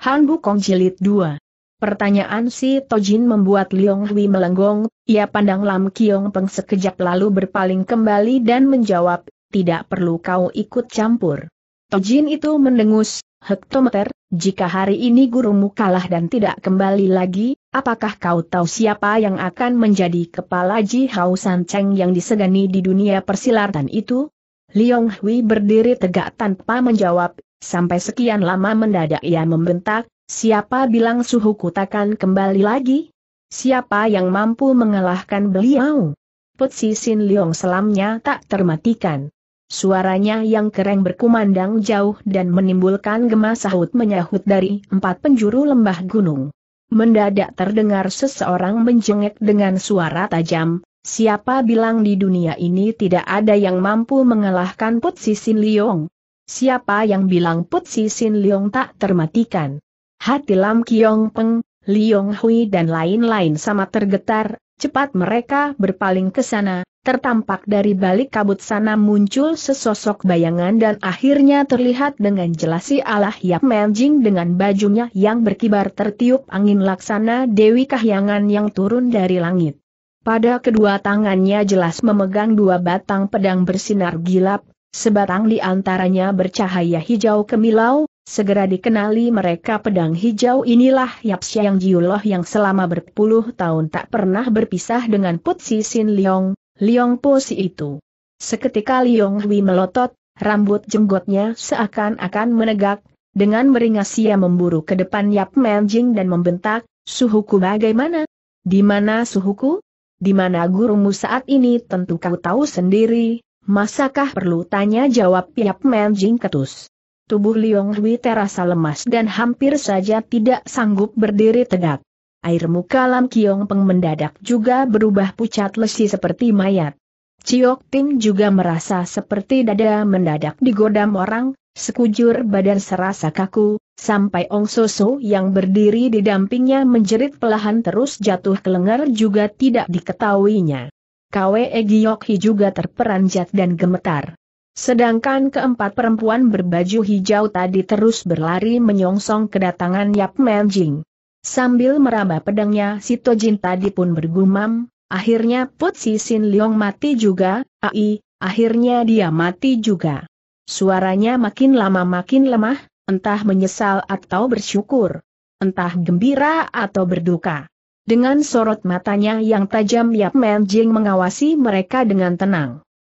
Han Bukong Jilid 2. Pertanyaan si Tojin membuat Liong Hui melenggong, ia pandang Lam Kiong Peng sekejap lalu berpaling kembali dan menjawab, tidak perlu kau ikut campur. Tojin itu mendengus, hektometer, jika hari ini gurumu kalah dan tidak kembali lagi, apakah kau tahu siapa yang akan menjadi kepala Ji Hao San Cheng yang disegani di dunia persilatan itu? Liong Hui berdiri tegak tanpa menjawab. Sampai sekian lama mendadak ia membentak, siapa bilang suhuku takkan kembali lagi? Siapa yang mampu mengalahkan beliau? Putsi Sin Liong selamnya tak termatikan. Suaranya yang kering berkumandang jauh dan menimbulkan gema sahut menyahut dari empat penjuru lembah gunung. Mendadak terdengar seseorang menjengek dengan suara tajam, siapa bilang di dunia ini tidak ada yang mampu mengalahkan Putsi Sin Liong? Siapa yang bilang Putsi Sin Liong tak termatikan? Hati Lam Kiong Peng, Liong Hui dan lain-lain sama tergetar, cepat mereka berpaling ke sana, tertampak dari balik kabut sana muncul sesosok bayangan dan akhirnya terlihat dengan jelas si Allah Yap Menjing dengan bajunya yang berkibar tertiup angin laksana Dewi Kahyangan yang turun dari langit. Pada kedua tangannya jelas memegang dua batang pedang bersinar gilap, sebatang di antaranya bercahaya hijau kemilau, segera dikenali mereka pedang hijau inilah Yap Siang Jiuloh yang selama berpuluh tahun tak pernah berpisah dengan Putsi Sin Liong, Liong Po Si itu. Seketika Liong Hui melotot, rambut jenggotnya seakan-akan menegak, dengan beringas ia memburu ke depan Yap Menjing dan membentak, suhuku bagaimana? Di mana suhuku? Di mana gurumu saat ini tentu kau tahu sendiri. Masakah perlu tanya jawab Yap Menjing ketus. Tubuh Liong Hui terasa lemas dan hampir saja tidak sanggup berdiri tegak. Air muka Lam Kiong Peng mendadak juga berubah pucat lesi seperti mayat. Ciok Tim juga merasa seperti dada mendadak digodam orang, sekujur badan serasa kaku, sampai Ong Soso yang berdiri di dampingnya menjerit pelahan terus jatuh ke lengan juga tidak diketahuinya. Kwe Giyokhi juga terperanjat dan gemetar. Sedangkan keempat perempuan berbaju hijau tadi terus berlari menyongsong kedatangan Yap Menjing. Sambil meraba pedangnya si Tojin tadi pun bergumam, akhirnya Putsi Sin Liong mati juga, akhirnya dia mati juga. Suaranya makin lama makin lemah, entah menyesal atau bersyukur, entah gembira atau berduka. Dengan sorot matanya yang tajam Yap Menjing mengawasi mereka dengan tenang.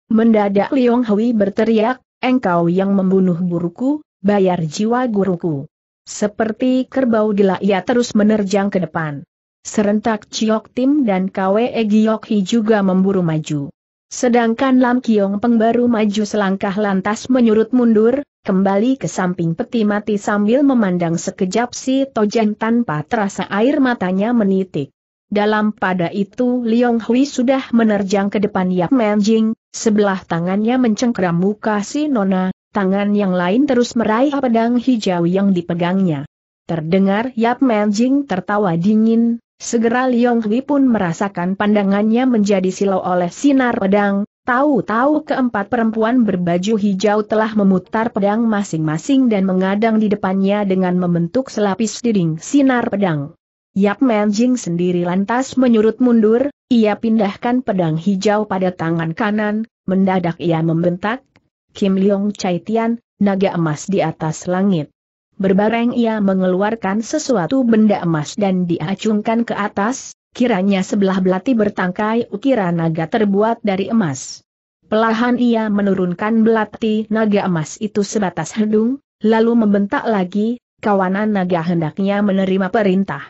Mendadak Liong Hui berteriak, engkau yang membunuh guruku, bayar jiwa guruku. Seperti kerbau gila ia terus menerjang ke depan. Serentak Ciok Tim dan Kwe Giyokhi juga memburu maju. Sedangkan Lam Kiong Peng baru maju selangkah lantas menyurut mundur, kembali ke samping peti mati sambil memandang sekejap si Tojin tanpa terasa air matanya menitik. Dalam pada itu Liong Hui sudah menerjang ke depan Yap Menjing, sebelah tangannya mencengkeram muka si Nona, tangan yang lain terus meraih pedang hijau yang dipegangnya. Terdengar Yap Menjing tertawa dingin, segera Liong Hui pun merasakan pandangannya menjadi silau oleh sinar pedang. Tahu-tahu keempat perempuan berbaju hijau telah memutar pedang masing-masing dan mengadang di depannya dengan membentuk selapis dinding sinar pedang. Yap Menjing sendiri lantas menyurut mundur, ia pindahkan pedang hijau pada tangan kanan, mendadak ia membentak, Kim Liong Chai Tian, naga emas di atas langit. Berbareng ia mengeluarkan sesuatu benda emas dan diacungkan ke atas. Kiranya sebelah belati bertangkai ukiran naga terbuat dari emas. Pelahan ia menurunkan belati naga emas itu sebatas hidung, lalu membentak lagi, kawanan naga hendaknya menerima perintah.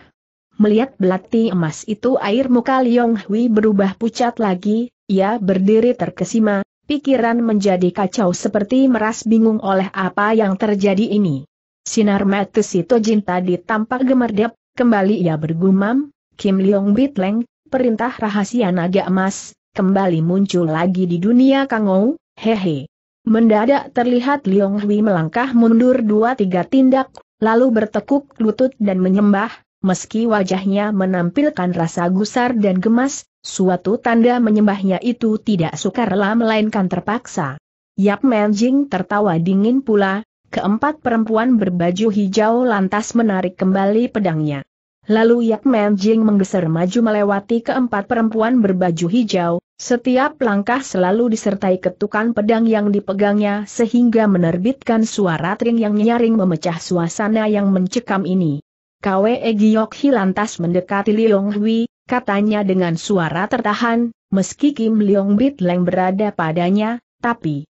Melihat belati emas itu air muka Liong Hui berubah pucat lagi, ia berdiri terkesima, pikiran menjadi kacau seperti meras bingung oleh apa yang terjadi ini. Sinar mata si Tojin tadi tampak gemerdap, kembali ia bergumam, Kim Liong Bitleng, perintah rahasia naga emas, kembali muncul lagi di dunia Kangou, hehe. Mendadak terlihat Liong Hui melangkah mundur 2-3 tindak, lalu bertekuk lutut dan menyembah, meski wajahnya menampilkan rasa gusar dan gemas, suatu tanda menyembahnya itu tidak sukarela melainkan terpaksa. Yap Menjing tertawa dingin pula, Keempat perempuan berbaju hijau lantas menarik kembali pedangnya. Lalu Yak Man Jing menggeser maju melewati keempat perempuan berbaju hijau, setiap langkah selalu disertai ketukan pedang yang dipegangnya sehingga menerbitkan suara tring yang nyaring memecah suasana yang mencekam ini. Kwe Giok Hi lantas mendekati Liong Hui, katanya dengan suara tertahan, meski Kim Liong Bit Leng berada padanya, tapi...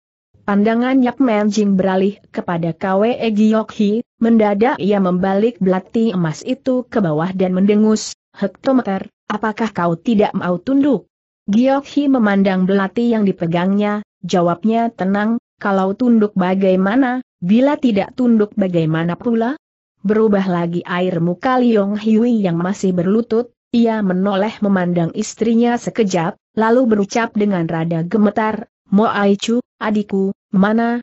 Pandangan Yak Man Jing beralih kepada Kwe Giok Hi, mendadak ia membalik belati emas itu ke bawah dan mendengus, "Hektometer, apakah kau tidak mau tunduk?" Giok Hi memandang belati yang dipegangnya, jawabnya tenang, "Kalau tunduk bagaimana, bila tidak tunduk bagaimana pula?" Berubah lagi air muka Liong Hui yang masih berlutut, ia menoleh memandang istrinya sekejap, lalu berucap dengan rada gemetar, "Mo Aicu, adikku, mana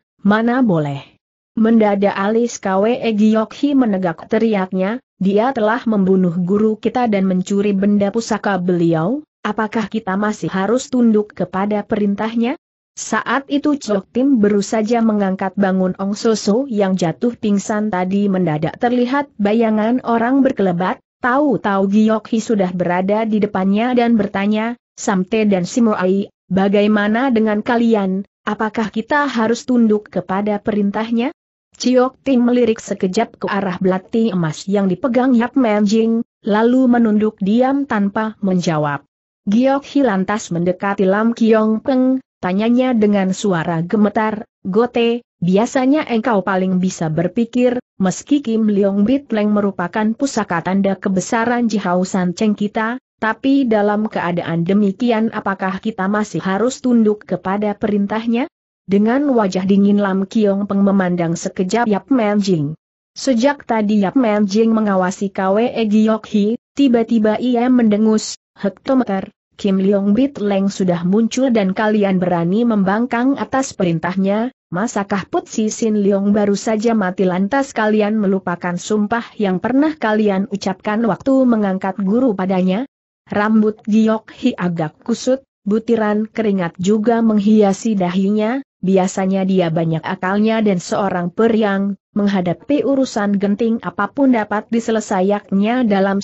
boleh." Mendadak alis Kwe Giok Hi menegak teriaknya, "Dia telah membunuh guru kita dan mencuri benda pusaka beliau, apakah kita masih harus tunduk kepada perintahnya?" Saat itu Chok Tim baru saja mengangkat bangun Ong Soso yang jatuh pingsan tadi. Mendadak terlihat bayangan orang berkelebat, tahu-tahu Giok Hi sudah berada di depannya dan bertanya, "Samte dan Simoai, bagaimana dengan kalian? Apakah kita harus tunduk kepada perintahnya?" Chok Tim melirik sekejap ke arah belati emas yang dipegang Yak Man Jing, lalu menunduk diam tanpa menjawab. Giok Hi lantas mendekati Lam Kiong Peng, tanyanya dengan suara gemetar, "Gote, biasanya engkau paling bisa berpikir, meski Kim Liong Bit Leng merupakan pusaka tanda kebesaran Jihao San Cheng kita, tapi dalam keadaan demikian apakah kita masih harus tunduk kepada perintahnya?" Dengan wajah dingin Lam Kiong Peng memandang sekejap Yak Man Jing. Sejak tadi Yak Man Jing mengawasi Kwe Giok Hi, tiba-tiba ia mendengus, "Hektometer, Kim Liong Bit Leng sudah muncul dan kalian berani membangkang atas perintahnya, masakah Put Si Sin Liong baru saja mati lantas kalian melupakan sumpah yang pernah kalian ucapkan waktu mengangkat guru padanya?" Rambut Giok Hi agak kusut, butiran keringat juga menghiasi dahinya, biasanya dia banyak akalnya dan seorang periang, menghadapi urusan genting apapun dapat diselesaikannya dalam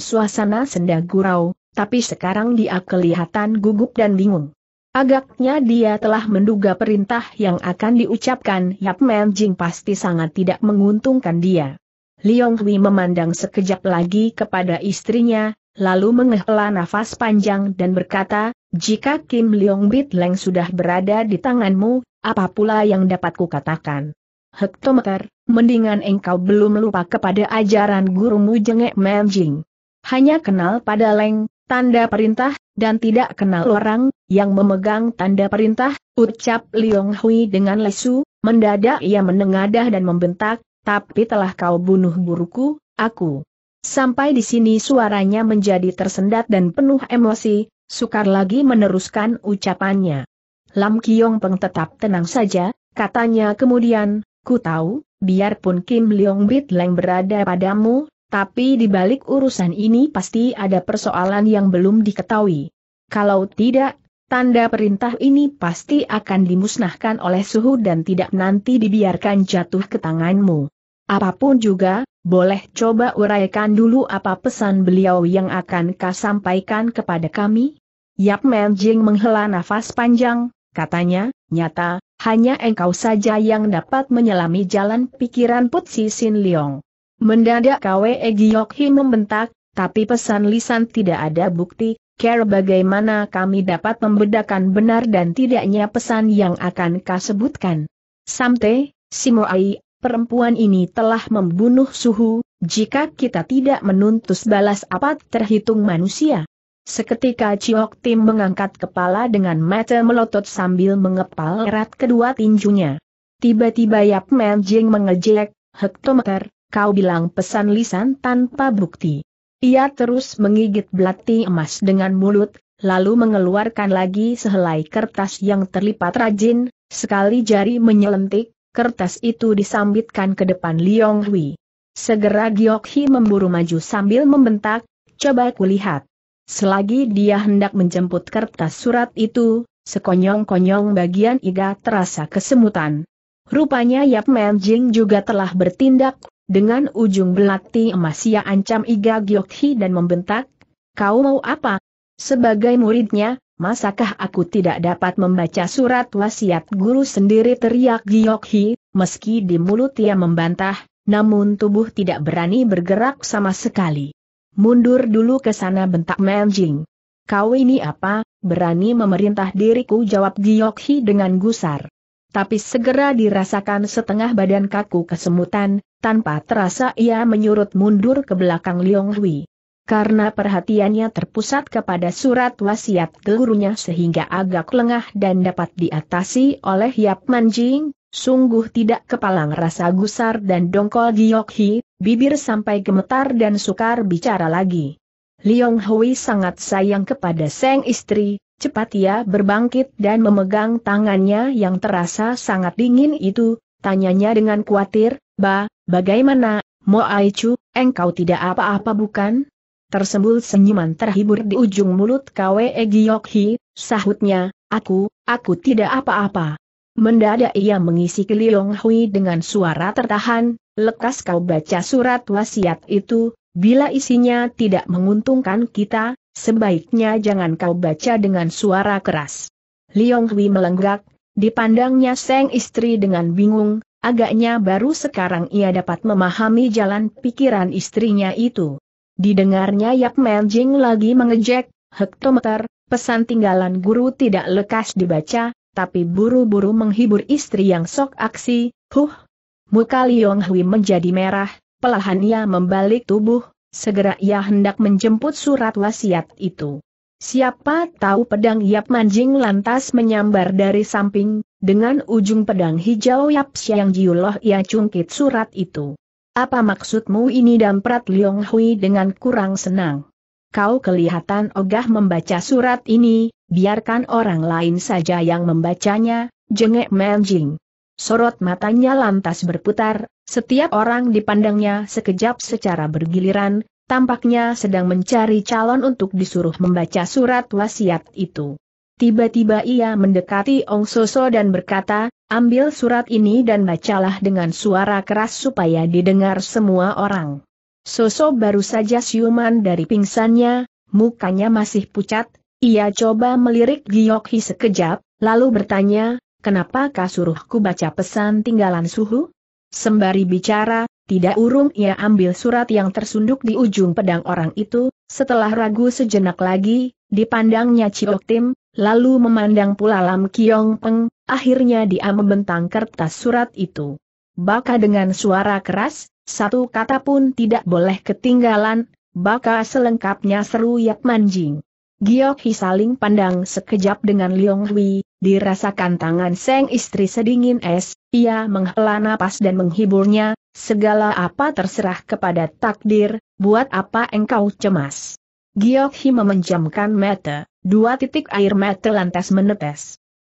suasana senda gurau, tapi sekarang dia kelihatan gugup dan bingung. Agaknya dia telah menduga perintah yang akan diucapkan Yak Man Jing pasti sangat tidak menguntungkan dia. Liong Hui memandang sekejap lagi kepada istrinya, lalu menghela nafas panjang dan berkata, "Jika Kim Liong Bit Leng sudah berada di tanganmu, apa pula yang dapat kukatakan? Hektometer, mendingan engkau belum lupa kepada ajaran gurumu Jengek Manjing. Hanya kenal pada Leng, tanda perintah, dan tidak kenal orang yang memegang tanda perintah," ucap Liong Hui dengan lesu, mendadak ia menengadah dan membentak, "Tapi telah kau bunuh guruku, aku." Sampai di sini suaranya menjadi tersendat dan penuh emosi, sukar lagi meneruskan ucapannya. Lam Kiong Peng tetap tenang saja, katanya kemudian, "Ku tahu, biarpun Kim Liong Bit Leng berada padamu, tapi di balik urusan ini pasti ada persoalan yang belum diketahui. Kalau tidak, tanda perintah ini pasti akan dimusnahkan oleh suhu dan tidak nanti dibiarkan jatuh ke tanganmu. Apapun juga, boleh coba uraikan dulu apa pesan beliau yang akan kau sampaikan kepada kami?" Yak Man Jing menghela nafas panjang, katanya, "Nyata, hanya engkau saja yang dapat menyelami jalan pikiran Put Si Sin Liong." Mendadak Kwe Giok Hi membentak, "Tapi pesan lisan tidak ada bukti. Kira bagaimana kami dapat membedakan benar dan tidaknya pesan yang akan kau sebutkan?" "Samte, Simoai, perempuan ini telah membunuh suhu, jika kita tidak menuntus balas apa terhitung manusia?" Seketika Chok Tim mengangkat kepala dengan mata melotot sambil mengepal erat kedua tinjunya. Tiba-tiba Yak Man Jing mengejek, "Hektometer, kau bilang pesan lisan tanpa bukti." Ia terus menggigit belati emas dengan mulut, lalu mengeluarkan lagi sehelai kertas yang terlipat rajin, sekali jari menyelentik, kertas itu disambitkan ke depan Liong Hui. Segera Giok Hi memburu maju sambil membentak, "Coba kulihat." Selagi dia hendak menjemput kertas surat itu, Sekonyong-konyong bagian Ida terasa kesemutan. Rupanya Yap Manjing juga telah bertindak, dengan ujung belati emas ia ancam Iga Gyokhi dan membentak, "Kau mau apa? Sebagai muridnya, masakah aku tidak dapat membaca surat wasiat guru sendiri?" teriak Gyokhi. Meski di mulut ia membantah, namun tubuh tidak berani bergerak sama sekali. "Mundur dulu ke sana," bentak Manjing. "Kau ini apa, berani memerintah diriku?" jawab Gyokhi dengan gusar. Tapi segera dirasakan setengah badan kaku kesemutan, tanpa terasa ia menyurut mundur ke belakang Liong Hui. Karena perhatiannya terpusat kepada surat wasiat gurunya sehingga agak lengah dan dapat diatasi oleh Yap Manjing. Sungguh tidak kepalang rasa gusar dan dongkol Gyokhi, bibir sampai gemetar dan sukar bicara lagi. Liong Hui sangat sayang kepada sang istri, cepat ia berbangkit dan memegang tangannya yang terasa sangat dingin itu, tanyanya dengan khawatir, "Ba, bagaimana, Mo Aicu, engkau tidak apa-apa bukan?" Tersembul senyuman terhibur di ujung mulut Kwe Gyokhi, sahutnya, aku tidak apa-apa." Mendadak ia mengisik Liong Hui dengan suara tertahan, "Lekas kau baca surat wasiat itu, bila isinya tidak menguntungkan kita, sebaiknya jangan kau baca dengan suara keras." Liong Hui melenggak, dipandangnya sang istri dengan bingung, agaknya baru sekarang ia dapat memahami jalan pikiran istrinya itu. Didengarnya Yap Manjing lagi mengejek, "Hektometer, pesan tinggalan guru tidak lekas dibaca," tapi buru-buru menghibur istri yang sok aksi, "Huh." Muka Liong Hui menjadi merah, perlahan ia membalik tubuh, segera ia hendak menjemput surat wasiat itu. Siapa tahu pedang Yap Manjing lantas menyambar dari samping, dengan ujung pedang hijau Yap Siang Jiuloh ia cungkit surat itu. "Apa maksudmu ini?" damprat Liong Hui dengan kurang senang. "Kau kelihatan ogah membaca surat ini, biarkan orang lain saja yang membacanya," jengek Manjing. Sorot matanya lantas berputar, setiap orang dipandangnya sekejap secara bergiliran, tampaknya sedang mencari calon untuk disuruh membaca surat wasiat itu. Tiba-tiba ia mendekati Ong Soso dan berkata, "Ambil surat ini dan bacalah dengan suara keras supaya didengar semua orang." Soso baru saja siuman dari pingsannya, mukanya masih pucat, ia coba melirik Gyokhi sekejap, lalu bertanya, "Kenapa kau suruhku baca pesan tinggalan suhu?" Sembari bicara, tidak urung ia ambil surat yang tersunduk di ujung pedang orang itu, setelah ragu sejenak lagi, dipandangnya Ciok Tim, lalu memandang pula Lam Kiong Peng, akhirnya dia membentang kertas surat itu. "Baca dengan suara keras, satu kata pun tidak boleh ketinggalan, baca selengkapnya," seru Yap Manjing. Gyokhi saling pandang sekejap dengan Liong Hui, dirasakan tangan sang istri sedingin es, ia menghela napas dan menghiburnya, "Segala apa terserah kepada takdir, buat apa engkau cemas?" Gyokhi memejamkan mata, 2 titik air mata lantas menetes.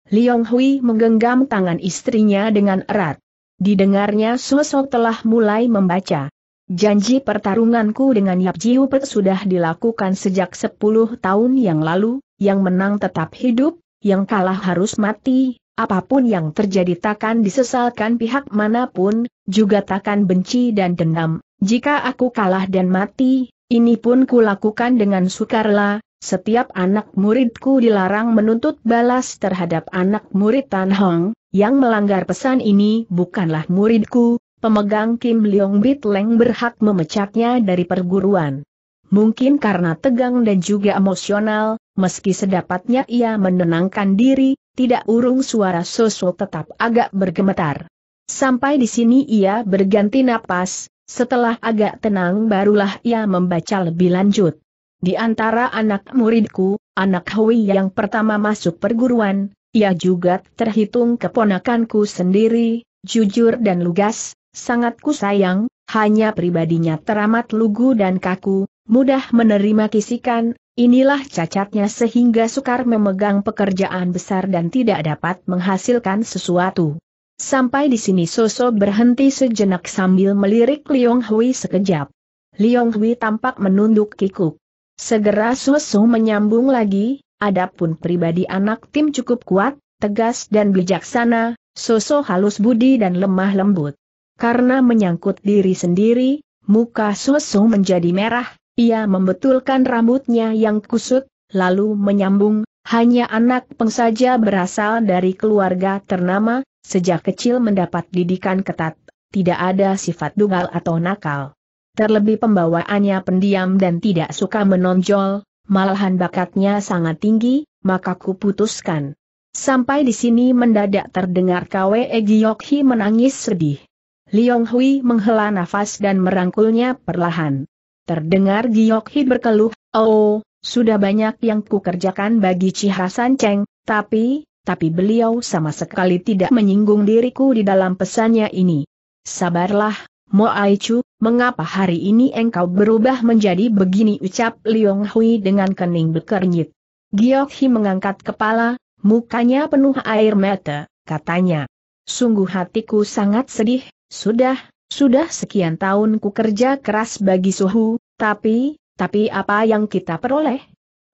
Liong Hui menggenggam tangan istrinya dengan erat. Didengarnya Soso telah mulai membaca. "Janji pertarunganku dengan Yap Jiu Pek sudah dilakukan sejak 10 tahun yang lalu, yang menang tetap hidup, yang kalah harus mati, apapun yang terjadi takkan disesalkan pihak manapun, juga takkan benci dan dendam, jika aku kalah dan mati. Ini pun kulakukan dengan sukarela, setiap anak muridku dilarang menuntut balas terhadap anak murid Tan Hong, yang melanggar pesan ini bukanlah muridku, pemegang Kim Leong Bit Leng berhak memecatnya dari perguruan." Mungkin karena tegang dan juga emosional, meski sedapatnya ia menenangkan diri, tidak urung suara Soso tetap agak bergemetar. Sampai di sini ia berganti napas. Setelah agak tenang barulah ia membaca lebih lanjut. "Di antara anak muridku, anak Hui yang pertama masuk perguruan, ia juga terhitung keponakanku sendiri, jujur dan lugas, sangat kusayang, hanya pribadinya teramat lugu dan kaku, mudah menerima kisikan, inilah cacatnya sehingga sukar memegang pekerjaan besar dan tidak dapat menghasilkan sesuatu." Sampai di sini Soso berhenti sejenak sambil melirik Liong Hui sekejap. Liong Hui tampak menunduk kikuk. Segera Soso menyambung lagi, Adapun pribadi anak Tim cukup kuat, tegas dan bijaksana, sosok halus budi dan lemah lembut. Karena menyangkut diri sendiri, muka sosok menjadi merah, ia membetulkan rambutnya yang kusut, lalu menyambung, hanya anak Peng saja berasal dari keluarga ternama, sejak kecil mendapat didikan ketat, tidak ada sifat dungal atau nakal. Terlebih pembawaannya pendiam dan tidak suka menonjol, malahan bakatnya sangat tinggi, maka kuputuskan. Sampai di sini mendadak terdengar Kwe Giokhi menangis sedih. Liong Hui menghela nafas dan merangkulnya perlahan. Terdengar Giokhi berkeluh, "Oh, sudah banyak yang kukerjakan bagi Chi Hasan Cheng, tapi beliau sama sekali tidak menyinggung diriku di dalam pesannya ini. Sabarlah, Mo Aichu, mengapa hari ini engkau berubah menjadi begini?" ucap Liong Hui dengan kening berkernyit. Giokhi mengangkat kepala, mukanya penuh air mata, katanya, "Sungguh hatiku sangat sedih, sudah sekian tahun ku kerja keras bagi suhu, tapi apa yang kita peroleh?"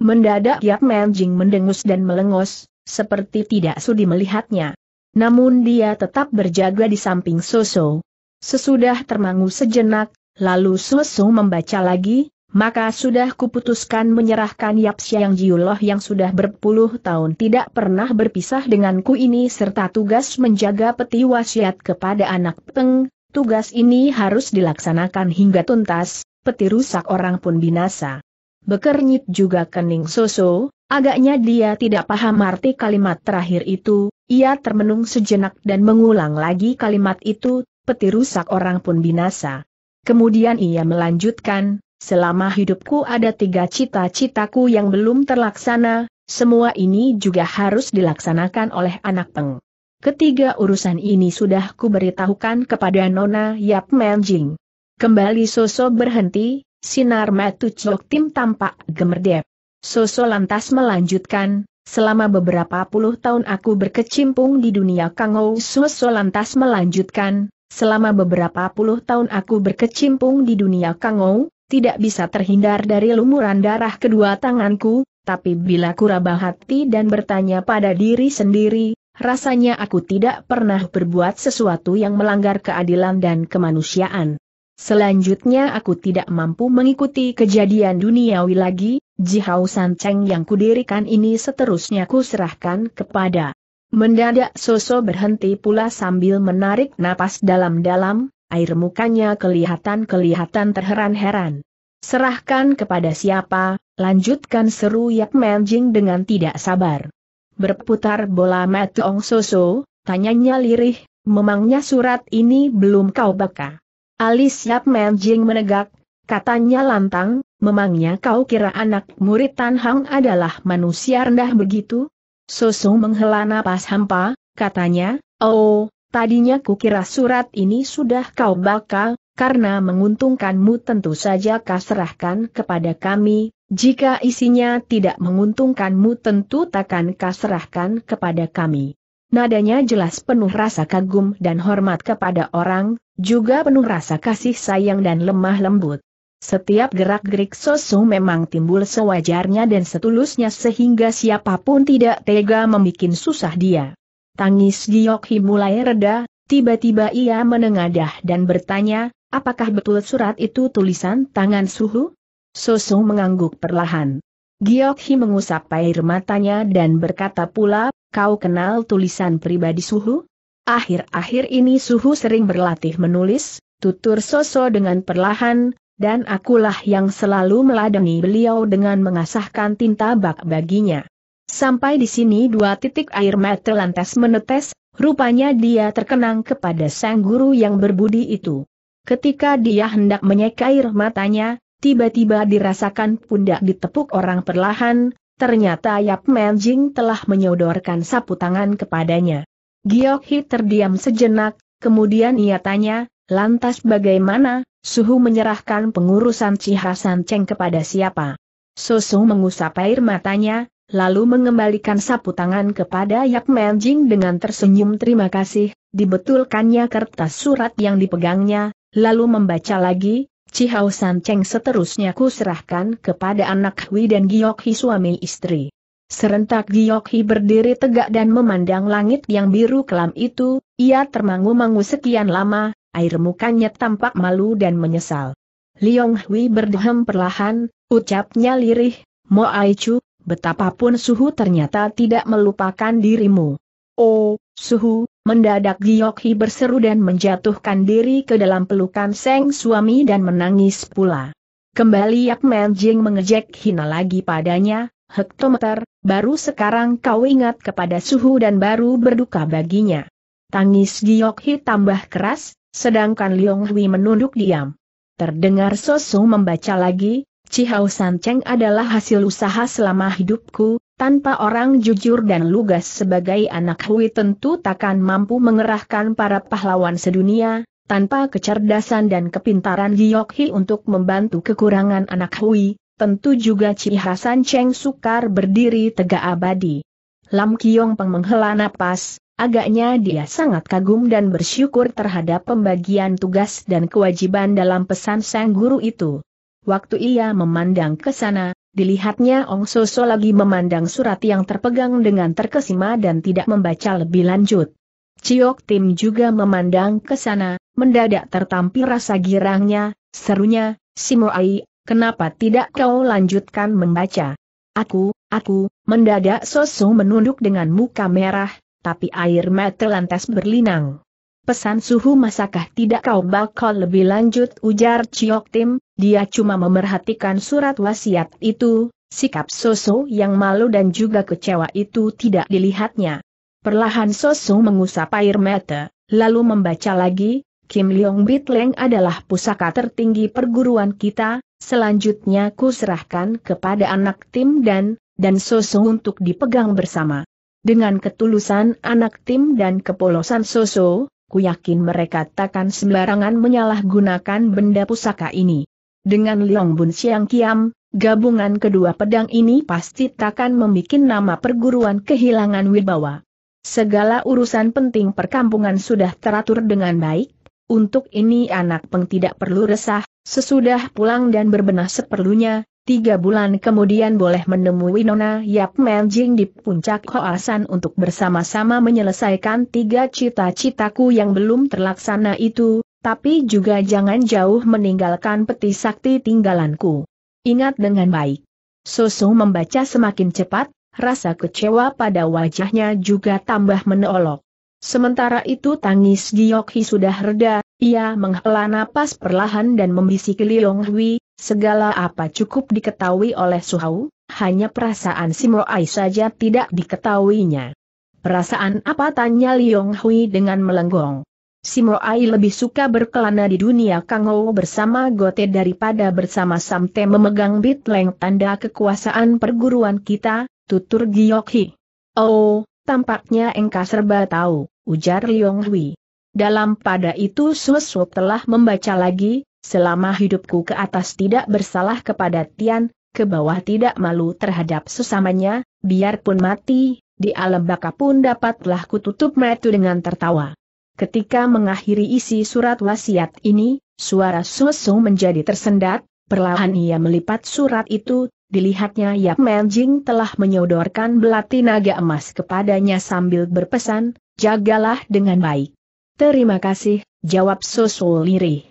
Mendadak Yap Menjing mendengus dan melengos, seperti tidak sudi melihatnya. Namun dia tetap berjaga di samping Soso. Sesudah termangu sejenak, lalu Soso membaca lagi, "Maka sudah kuputuskan menyerahkan Yap Siang Jiuloh yang sudah berpuluh tahun tidak pernah berpisah denganku ini serta tugas menjaga peti wasiat kepada anak Peng, tugas ini harus dilaksanakan hingga tuntas, peti rusak orang pun binasa." Bekernyit juga kening Soso, agaknya dia tidak paham arti kalimat terakhir itu, ia termenung sejenak dan mengulang lagi kalimat itu, "Peti rusak orang pun binasa." Kemudian ia melanjutkan, "Selama hidupku ada 3 cita-citaku yang belum terlaksana, semua ini juga harus dilaksanakan oleh anak Peng. Ketiga urusan ini sudah kuberitahukan kepada Nona Yap Menjing." Kembali Soso berhenti, sinar mata Cok Tim tampak gemerdep. Soso lantas melanjutkan, "Selama beberapa puluh tahun aku berkecimpung di dunia Kangou." Soso lantas melanjutkan, "Selama beberapa puluh tahun aku berkecimpung di dunia Kangou, tidak bisa terhindar dari lumuran darah kedua tanganku, tapi bila kuraba hati dan bertanya pada diri sendiri, rasanya aku tidak pernah berbuat sesuatu yang melanggar keadilan dan kemanusiaan. Selanjutnya aku tidak mampu mengikuti kejadian duniawi lagi, Ji Haosan Cheng yang kudirikan ini seterusnya kuserahkan kepada." Mendadak Soso berhenti pula sambil menarik napas dalam-dalam, air mukanya kelihatan terheran-heran. "Serahkan kepada siapa?" lanjutkan seru Yap Menjing dengan tidak sabar. Berputar bola mata Soso, tanyanya lirih, "Memangnya surat ini belum kau baca?" Alis Yap Menjing menegak, katanya lantang, "Memangnya kau kira anak murid Tan Hang adalah manusia rendah begitu?" Soso menghela napas hampa, katanya, "Oh, tadinya kukira surat ini sudah kau baca, karena menguntungkanmu tentu saja kau serahkan kepada kami, jika isinya tidak menguntungkanmu tentu takkan kau serahkan kepada kami." Nadanya jelas penuh rasa kagum dan hormat kepada orang, juga penuh rasa kasih sayang dan lemah lembut. Setiap gerak-gerik Soso memang timbul sewajarnya dan setulusnya sehingga siapapun tidak tega membikin susah dia. Tangis Giokhi mulai reda, tiba-tiba ia menengadah dan bertanya, "Apakah betul surat itu tulisan tangan suhu?" Soso mengangguk perlahan. Giokhi mengusap air matanya dan berkata pula, "Kau kenal tulisan pribadi suhu? Akhir-akhir ini suhu sering berlatih menulis," tutur Soso dengan perlahan, "dan akulah yang selalu meladeni beliau dengan mengasahkan tinta bak baginya." Sampai di sini 2 air mata lantas menetes, rupanya dia terkenang kepada sang guru yang berbudi itu. Ketika dia hendak menyeka air matanya, tiba-tiba dirasakan pundak ditepuk orang perlahan, ternyata Yap Menjing telah menyodorkan sapu tangan kepadanya. Giokhi terdiam sejenak, kemudian ia tanya, "Lantas bagaimana, suhu menyerahkan pengurusan Chi Hasan Cheng kepada siapa?" Soso mengusap air matanya, lalu mengembalikan sapu tangan kepada Yap Menjing dengan tersenyum terima kasih, dibetulkannya kertas surat yang dipegangnya, lalu membaca lagi, "Chi Hasan Cheng seterusnya kuserahkan kepada anak Hui dan Giokhi suami istri." Serentak Giokhi berdiri tegak dan memandang langit yang biru kelam itu, ia termangu-mangu sekian lama, air mukanya tampak malu dan menyesal. Liong Hui berdehem perlahan, ucapnya lirih, "Mo Aicu, betapapun Suhu ternyata tidak melupakan dirimu." "Oh, Suhu!" Mendadak Giokhi berseru dan menjatuhkan diri ke dalam pelukan sang suami dan menangis pula. Kembali Yap Man Jing mengejek hina lagi padanya, "Hektometer, baru sekarang kau ingat kepada Suhu dan baru berduka baginya." Tangis Giokhi tambah keras, sedangkan Liong Hui menunduk diam. Terdengar Sosu membaca lagi, "Cihao San Cheng adalah hasil usaha selama hidupku, tanpa orang jujur dan lugas sebagai anak Hui tentu takkan mampu mengerahkan para pahlawan sedunia, tanpa kecerdasan dan kepintaran Giokhi untuk membantu kekurangan anak Hui, tentu juga Cihao San Cheng sukar berdiri tegak abadi." Lam Kiong Peng menghela napas, agaknya dia sangat kagum dan bersyukur terhadap pembagian tugas dan kewajiban dalam pesan sang guru itu. Waktu ia memandang ke sana, dilihatnya Ong Soso lagi memandang surat yang terpegang dengan terkesima dan tidak membaca lebih lanjut. Ciok Tim juga memandang ke sana, mendadak tertampil rasa girangnya, serunya, "Simoai, kenapa tidak kau lanjutkan membaca?" Aku, mendadak Soso menunduk dengan muka merah, tapi air mata lantas berlinang. "Pesan Suhu masakah tidak kau bakal lebih lanjut?" ujar Ciok Tim. Dia cuma memerhatikan surat wasiat itu, sikap Soso yang malu dan juga kecewa itu tidak dilihatnya. Perlahan Soso mengusap air mata, lalu membaca lagi, "Kim Leong Bitleng adalah pusaka tertinggi perguruan kita, selanjutnya kuserahkan kepada anak Tim dan Soso untuk dipegang bersama." Dengan ketulusan anak Tim dan kepolosan Soso, ku yakin mereka takkan sembarangan menyalahgunakan benda pusaka ini. Dengan Liong Bun Siang Kiam, gabungan kedua pedang ini pasti takkan membuat nama perguruan kehilangan wibawa. Segala urusan penting perkampungan sudah teratur dengan baik, untuk ini anak Peng tidak perlu resah, sesudah pulang dan berbenah seperlunya, 3 bulan kemudian boleh menemui Nona Yap Man Jing di puncak Hoasan untuk bersama-sama menyelesaikan 3 cita-citaku yang belum terlaksana itu, tapi juga jangan jauh meninggalkan peti sakti tinggalanku. Ingat dengan baik. Soso membaca semakin cepat, rasa kecewa pada wajahnya juga tambah menolok. Sementara itu tangis Giokhi sudah reda, ia menghela napas perlahan dan membisiki Liong Hui, "Segala apa cukup diketahui oleh Suhau, hanya perasaan Simoai saja tidak diketahuinya." "Perasaan apa?" tanya Liong Hui dengan melenggong. "Simoai lebih suka berkelana di dunia Kangou bersama Gote daripada bersama Samte memegang Bitleng tanda kekuasaan perguruan kita," tutur Giokhi. "Oh, tampaknya engkau serba tahu," ujar Liong Hui. "Dalam pada itu Soso telah membaca lagi, selama hidupku ke atas tidak bersalah kepada Tian, ke bawah tidak malu terhadap sesamanya, biarpun mati, di alam baka pun dapatlah kututup mata dengan tertawa." Ketika mengakhiri isi surat wasiat ini, suara Soso menjadi tersendat, perlahan ia melipat surat itu, dilihatnya Yap Man Jing telah menyodorkan belati naga emas kepadanya sambil berpesan, "Jagalah dengan baik." "Terima kasih," jawab Soso lirih.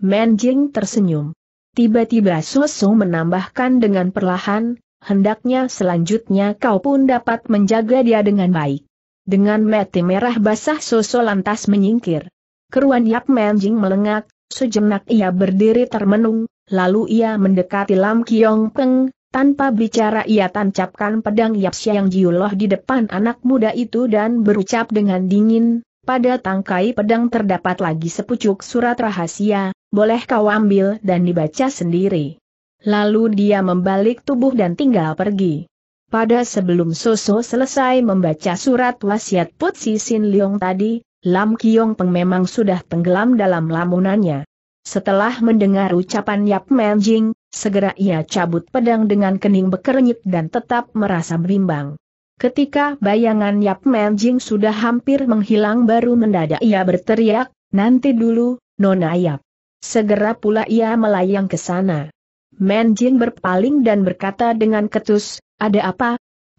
Manjing tersenyum. Tiba-tiba Soso menambahkan dengan perlahan, "Hendaknya selanjutnya kau pun dapat menjaga dia dengan baik." Dengan mata merah basah Soso lantas menyingkir. Keruan Yap Manjing melengak, sejenak ia berdiri termenung, lalu ia mendekati Lam Kiong Peng, tanpa bicara ia tancapkan pedang Yap Siang Jiuloh di depan anak muda itu dan berucap dengan dingin, "Pada tangkai pedang terdapat lagi sepucuk surat rahasia, boleh kau ambil dan dibaca sendiri." Lalu dia membalik tubuh dan tinggal pergi. Pada sebelum Soso selesai membaca surat wasiat Put Si Sin Leong tadi, Lam Kiong Peng memang sudah tenggelam dalam lamunannya. Setelah mendengar ucapan Yap Man Jing, segera ia cabut pedang dengan kening bekernyit dan tetap merasa bimbang. Ketika bayangan Yap Man Jing sudah hampir menghilang baru mendadak ia berteriak, "Nanti dulu, Nona Yap." Segera pula ia melayang ke sana. Man Jing berpaling dan berkata dengan ketus, "Ada apa?"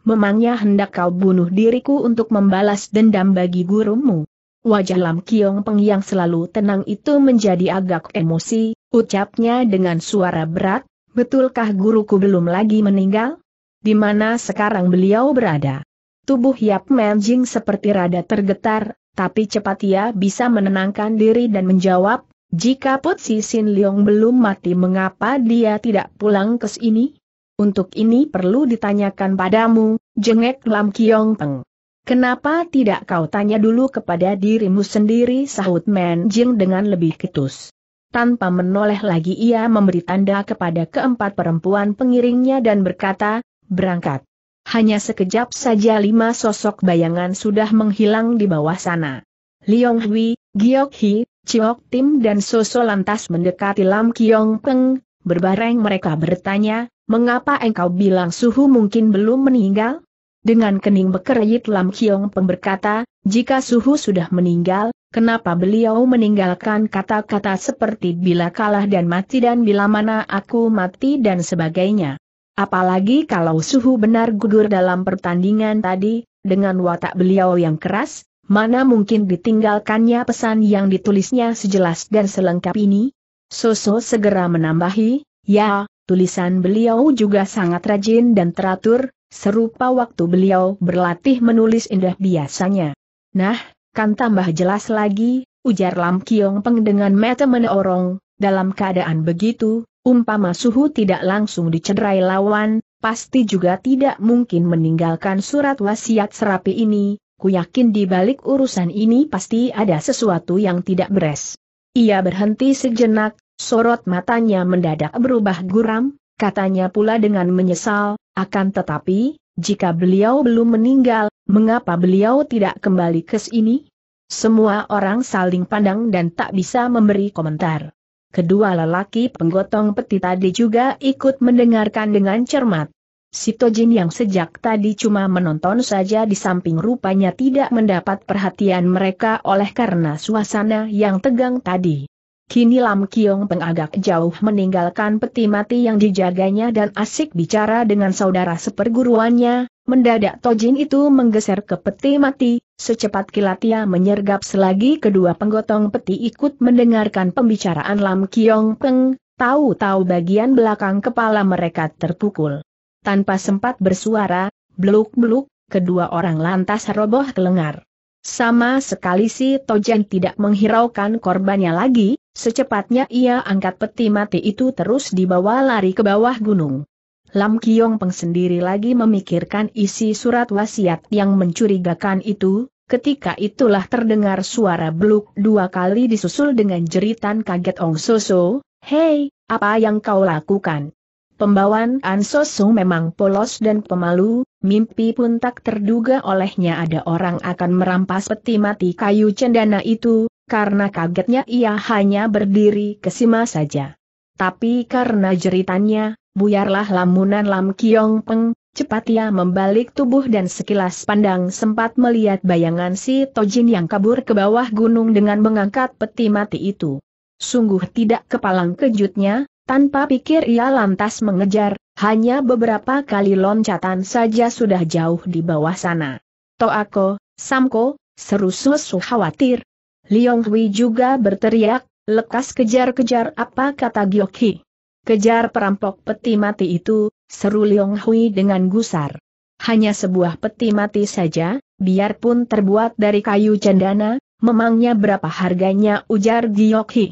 memangnya hendak kau bunuh diriku untuk membalas dendam bagi gurumu?" Wajah Lam Kiong Peng yang selalu tenang itu menjadi agak emosi, ucapnya dengan suara berat, "Betulkah guruku belum lagi meninggal? Di mana sekarang beliau berada?" Tubuh Yap Manjing seperti rada tergetar, tapi cepat ia bisa menenangkan diri dan menjawab, "Jika Potsi Sin Leong belum mati, mengapa dia tidak pulang ke sini? Untuk ini perlu ditanyakan padamu," jengek Lam Kiong Peng. "Kenapa tidak kau tanya dulu kepada dirimu sendiri?" sahut Manjing dengan lebih ketus. Tanpa menoleh lagi ia memberi tanda kepada keempat perempuan pengiringnya dan berkata, "Berangkat." Hanya sekejap saja lima sosok bayangan sudah menghilang di bawah sana. Liong Hui, Giok Hi, Chiok Tim dan Soso lantas mendekati Lam Kiong Peng. Berbareng mereka bertanya, "Mengapa engkau bilang suhu mungkin belum meninggal?" Dengan kening bekerayit Lam Kiong Peng berkata, "Jika suhu sudah meninggal, kenapa beliau meninggalkan kata-kata seperti bila kalah dan mati dan bila mana aku mati dan sebagainya? Apalagi kalau suhu benar gugur dalam pertandingan tadi, dengan watak beliau yang keras, mana mungkin ditinggalkannya pesan yang ditulisnya sejelas dan selengkap ini?" Soso segera menambahi, "Ya, tulisan beliau juga sangat rajin dan teratur, serupa waktu beliau berlatih menulis indah biasanya." "Nah, kan tambah jelas lagi," ujar Lam Kiong Peng dengan mata menorong, "dalam keadaan begitu, umpama suhu tidak langsung dicederai lawan, pasti juga tidak mungkin meninggalkan surat wasiat serapi ini. Ku yakin di balik urusan ini pasti ada sesuatu yang tidak beres." Ia berhenti sejenak, sorot matanya mendadak berubah guram, katanya pula dengan menyesal, "Akan tetapi, jika beliau belum meninggal, mengapa beliau tidak kembali ke sini?" Semua orang saling pandang dan tak bisa memberi komentar. Kedua lelaki penggotong peti tadi juga ikut mendengarkan dengan cermat. Si Tojin yang sejak tadi cuma menonton saja di samping rupanya tidak mendapat perhatian mereka oleh karena suasana yang tegang tadi. Kini Lam Kiong Peng agak jauh meninggalkan peti mati yang dijaganya dan asik bicara dengan saudara seperguruannya, mendadak Tojin itu menggeser ke peti mati, secepat kilat ia menyergap selagi kedua penggotong peti ikut mendengarkan pembicaraan Lam Kiong Peng, tahu-tahu bagian belakang kepala mereka terpukul. Tanpa sempat bersuara, bluk-bluk, kedua orang lantas roboh kelengar. Sama sekali si Tojin tidak menghiraukan korbannya lagi, secepatnya ia angkat peti mati itu terus dibawa lari ke bawah gunung. Lam Kiong Peng sendiri lagi memikirkan isi surat wasiat yang mencurigakan itu, ketika itulah terdengar suara bluk dua kali disusul dengan jeritan kaget Ong Soso, "Hei, apa yang kau lakukan?" Pembawaan Soso memang polos dan pemalu, mimpi pun tak terduga olehnya ada orang akan merampas peti mati kayu cendana itu, karena kagetnya ia hanya berdiri kesima saja. Tapi karena jeritannya, buyarlah lamunan Lam Kiong Peng, cepat ia membalik tubuh dan sekilas pandang sempat melihat bayangan si Tojin yang kabur ke bawah gunung dengan mengangkat peti mati itu. Sungguh tidak kepalang kejutnya. Tanpa pikir ia lantas mengejar, hanya beberapa kali loncatan saja sudah jauh di bawah sana. "Toako, Samko," seru Soso khawatir. Liong Hui juga berteriak, "Lekas kejar-kejar!" "Apa?" kata Giok Hi. "Kejar perampok peti mati itu," seru Liong Hui dengan gusar. Hanya sebuah peti mati saja, biarpun terbuat dari kayu cendana, memangnya berapa harganya, ujar Giok Hi.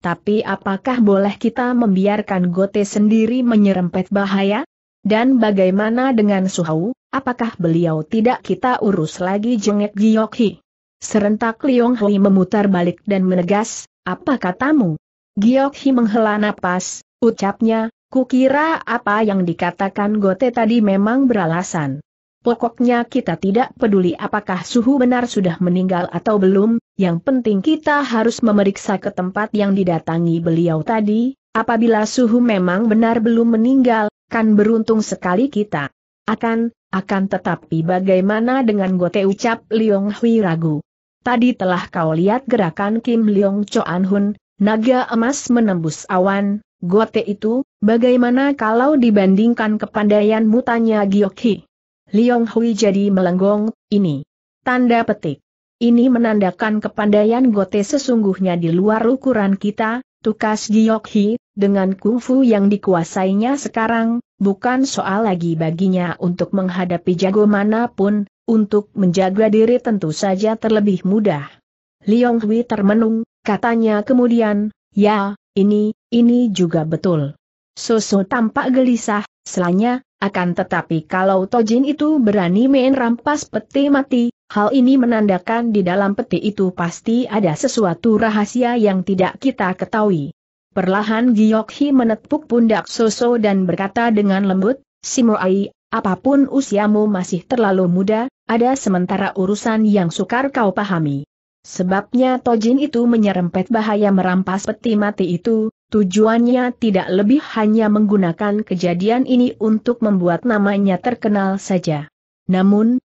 "Tapi apakah boleh kita membiarkan Gote sendiri menyerempet bahaya? Dan bagaimana dengan Suhau, apakah beliau tidak kita urus lagi?" jengek Giok Hi. Serentak Liong Hui memutar balik dan menegas, "Apa katamu?" Giok Hi menghela napas, ucapnya, "Kukira apa yang dikatakan Gote tadi memang beralasan. Pokoknya kita tidak peduli apakah suhu benar sudah meninggal atau belum, yang penting kita harus memeriksa ke tempat yang didatangi beliau tadi, apabila suhu memang benar belum meninggal, kan beruntung sekali kita." Akan tetapi bagaimana dengan Gote?" ucap Liong Hui ragu. "Tadi telah kau lihat gerakan Kim Leong Choan Hun, naga emas menembus awan, Gote itu, bagaimana kalau dibandingkan kepandaianmu?" tanya Giok Hi. Liong Hui jadi melenggong, ini. Tanda petik. Ini menandakan kepandaian Gote sesungguhnya di luar ukuran kita, tukas Giok Hi, dengan kungfu yang dikuasainya sekarang, bukan soal lagi baginya untuk menghadapi jago manapun, untuk menjaga diri tentu saja terlebih mudah. Liong Hui termenung, katanya kemudian, ya, ini juga betul. Susu tampak gelisah, selanya, akan tetapi kalau Tojin itu berani main rampas peti mati, hal ini menandakan di dalam peti itu pasti ada sesuatu rahasia yang tidak kita ketahui. Perlahan Giok Hi menepuk pundak Soso dan berkata dengan lembut, Simoai, apapun usiamu masih terlalu muda, ada sementara urusan yang sukar kau pahami. Sebabnya Tojin itu menyerempet bahaya merampas peti mati itu, tujuannya tidak lebih hanya menggunakan kejadian ini untuk membuat namanya terkenal saja. Namun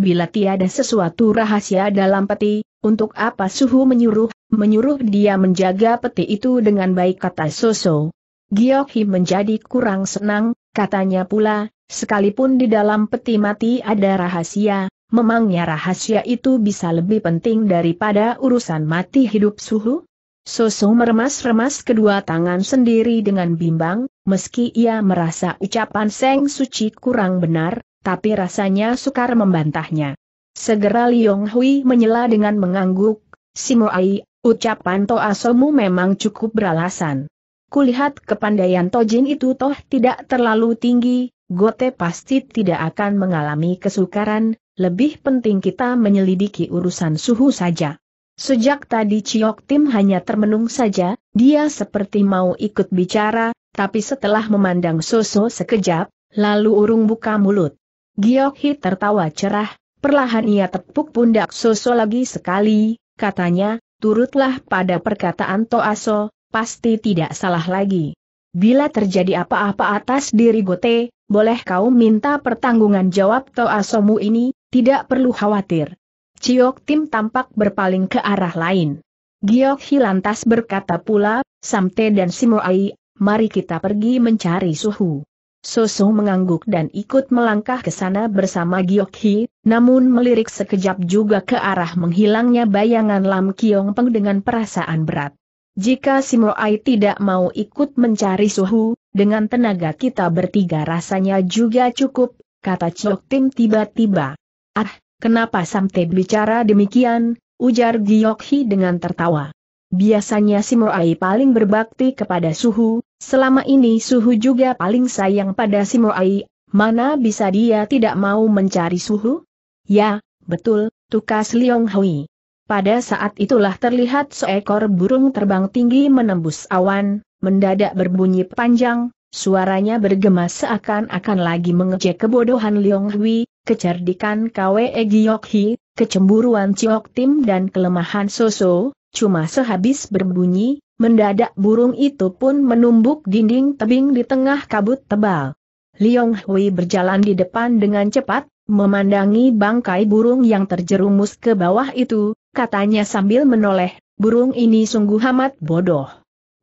bila tiada sesuatu rahasia dalam peti, untuk apa Suhu menyuruh dia menjaga peti itu dengan baik, kata Soso. Giok Hi menjadi kurang senang, katanya pula, sekalipun di dalam peti mati ada rahasia, memangnya rahasia itu bisa lebih penting daripada urusan mati hidup Suhu? Soso meremas-remas kedua tangan sendiri dengan bimbang, meski ia merasa ucapan Seng Suci kurang benar, tapi rasanya sukar membantahnya. Segera Liong Hui menyela dengan mengangguk, Simoai, ucapan Toasomu memang cukup beralasan. Kulihat kepandaian Tojin itu toh tidak terlalu tinggi, Gote pasti tidak akan mengalami kesukaran. Lebih penting kita menyelidiki urusan Suhu saja. Sejak tadi Ciok Tim hanya termenung saja, dia seperti mau ikut bicara, tapi setelah memandang Soso sekejap, lalu urung buka mulut. Giok Hi tertawa cerah, perlahan ia tepuk pundak Soso lagi sekali, katanya, turutlah pada perkataan Toaso, pasti tidak salah lagi. Bila terjadi apa-apa atas diri Gote, boleh kau minta pertanggungan jawab Toasomu ini? Tidak perlu khawatir. Ciok Tim tampak berpaling ke arah lain. Giok Hi lantas berkata pula, Samte dan Simoai, mari kita pergi mencari Suhu. Soso mengangguk dan ikut melangkah ke sana bersama Giok Hi, namun melirik sekejap juga ke arah menghilangnya bayangan Lam Kiong Peng dengan perasaan berat. Jika Simoai tidak mau ikut mencari Suhu, dengan tenaga kita bertiga rasanya juga cukup, kata Ciok Tim tiba-tiba. Ah, kenapa Samte bicara demikian, ujar Giok Hi dengan tertawa. Biasanya Simoai paling berbakti kepada Suhu, selama ini Suhu juga paling sayang pada Simoai, mana bisa dia tidak mau mencari Suhu? Ya, betul, tukas Liong Hui. Pada saat itulah terlihat seekor burung terbang tinggi menembus awan, mendadak berbunyi panjang, suaranya bergema seakan-akan lagi mengejek kebodohan Liong Hui, kecerdikan Kwe Giok Hi, kecemburuan Ciok Tim dan kelemahan Soso. Cuma sehabis berbunyi, mendadak burung itu pun menumbuk dinding tebing di tengah kabut tebal. Liong Hui berjalan di depan dengan cepat, memandangi bangkai burung yang terjerumus ke bawah itu, katanya sambil menoleh, burung ini sungguh amat bodoh.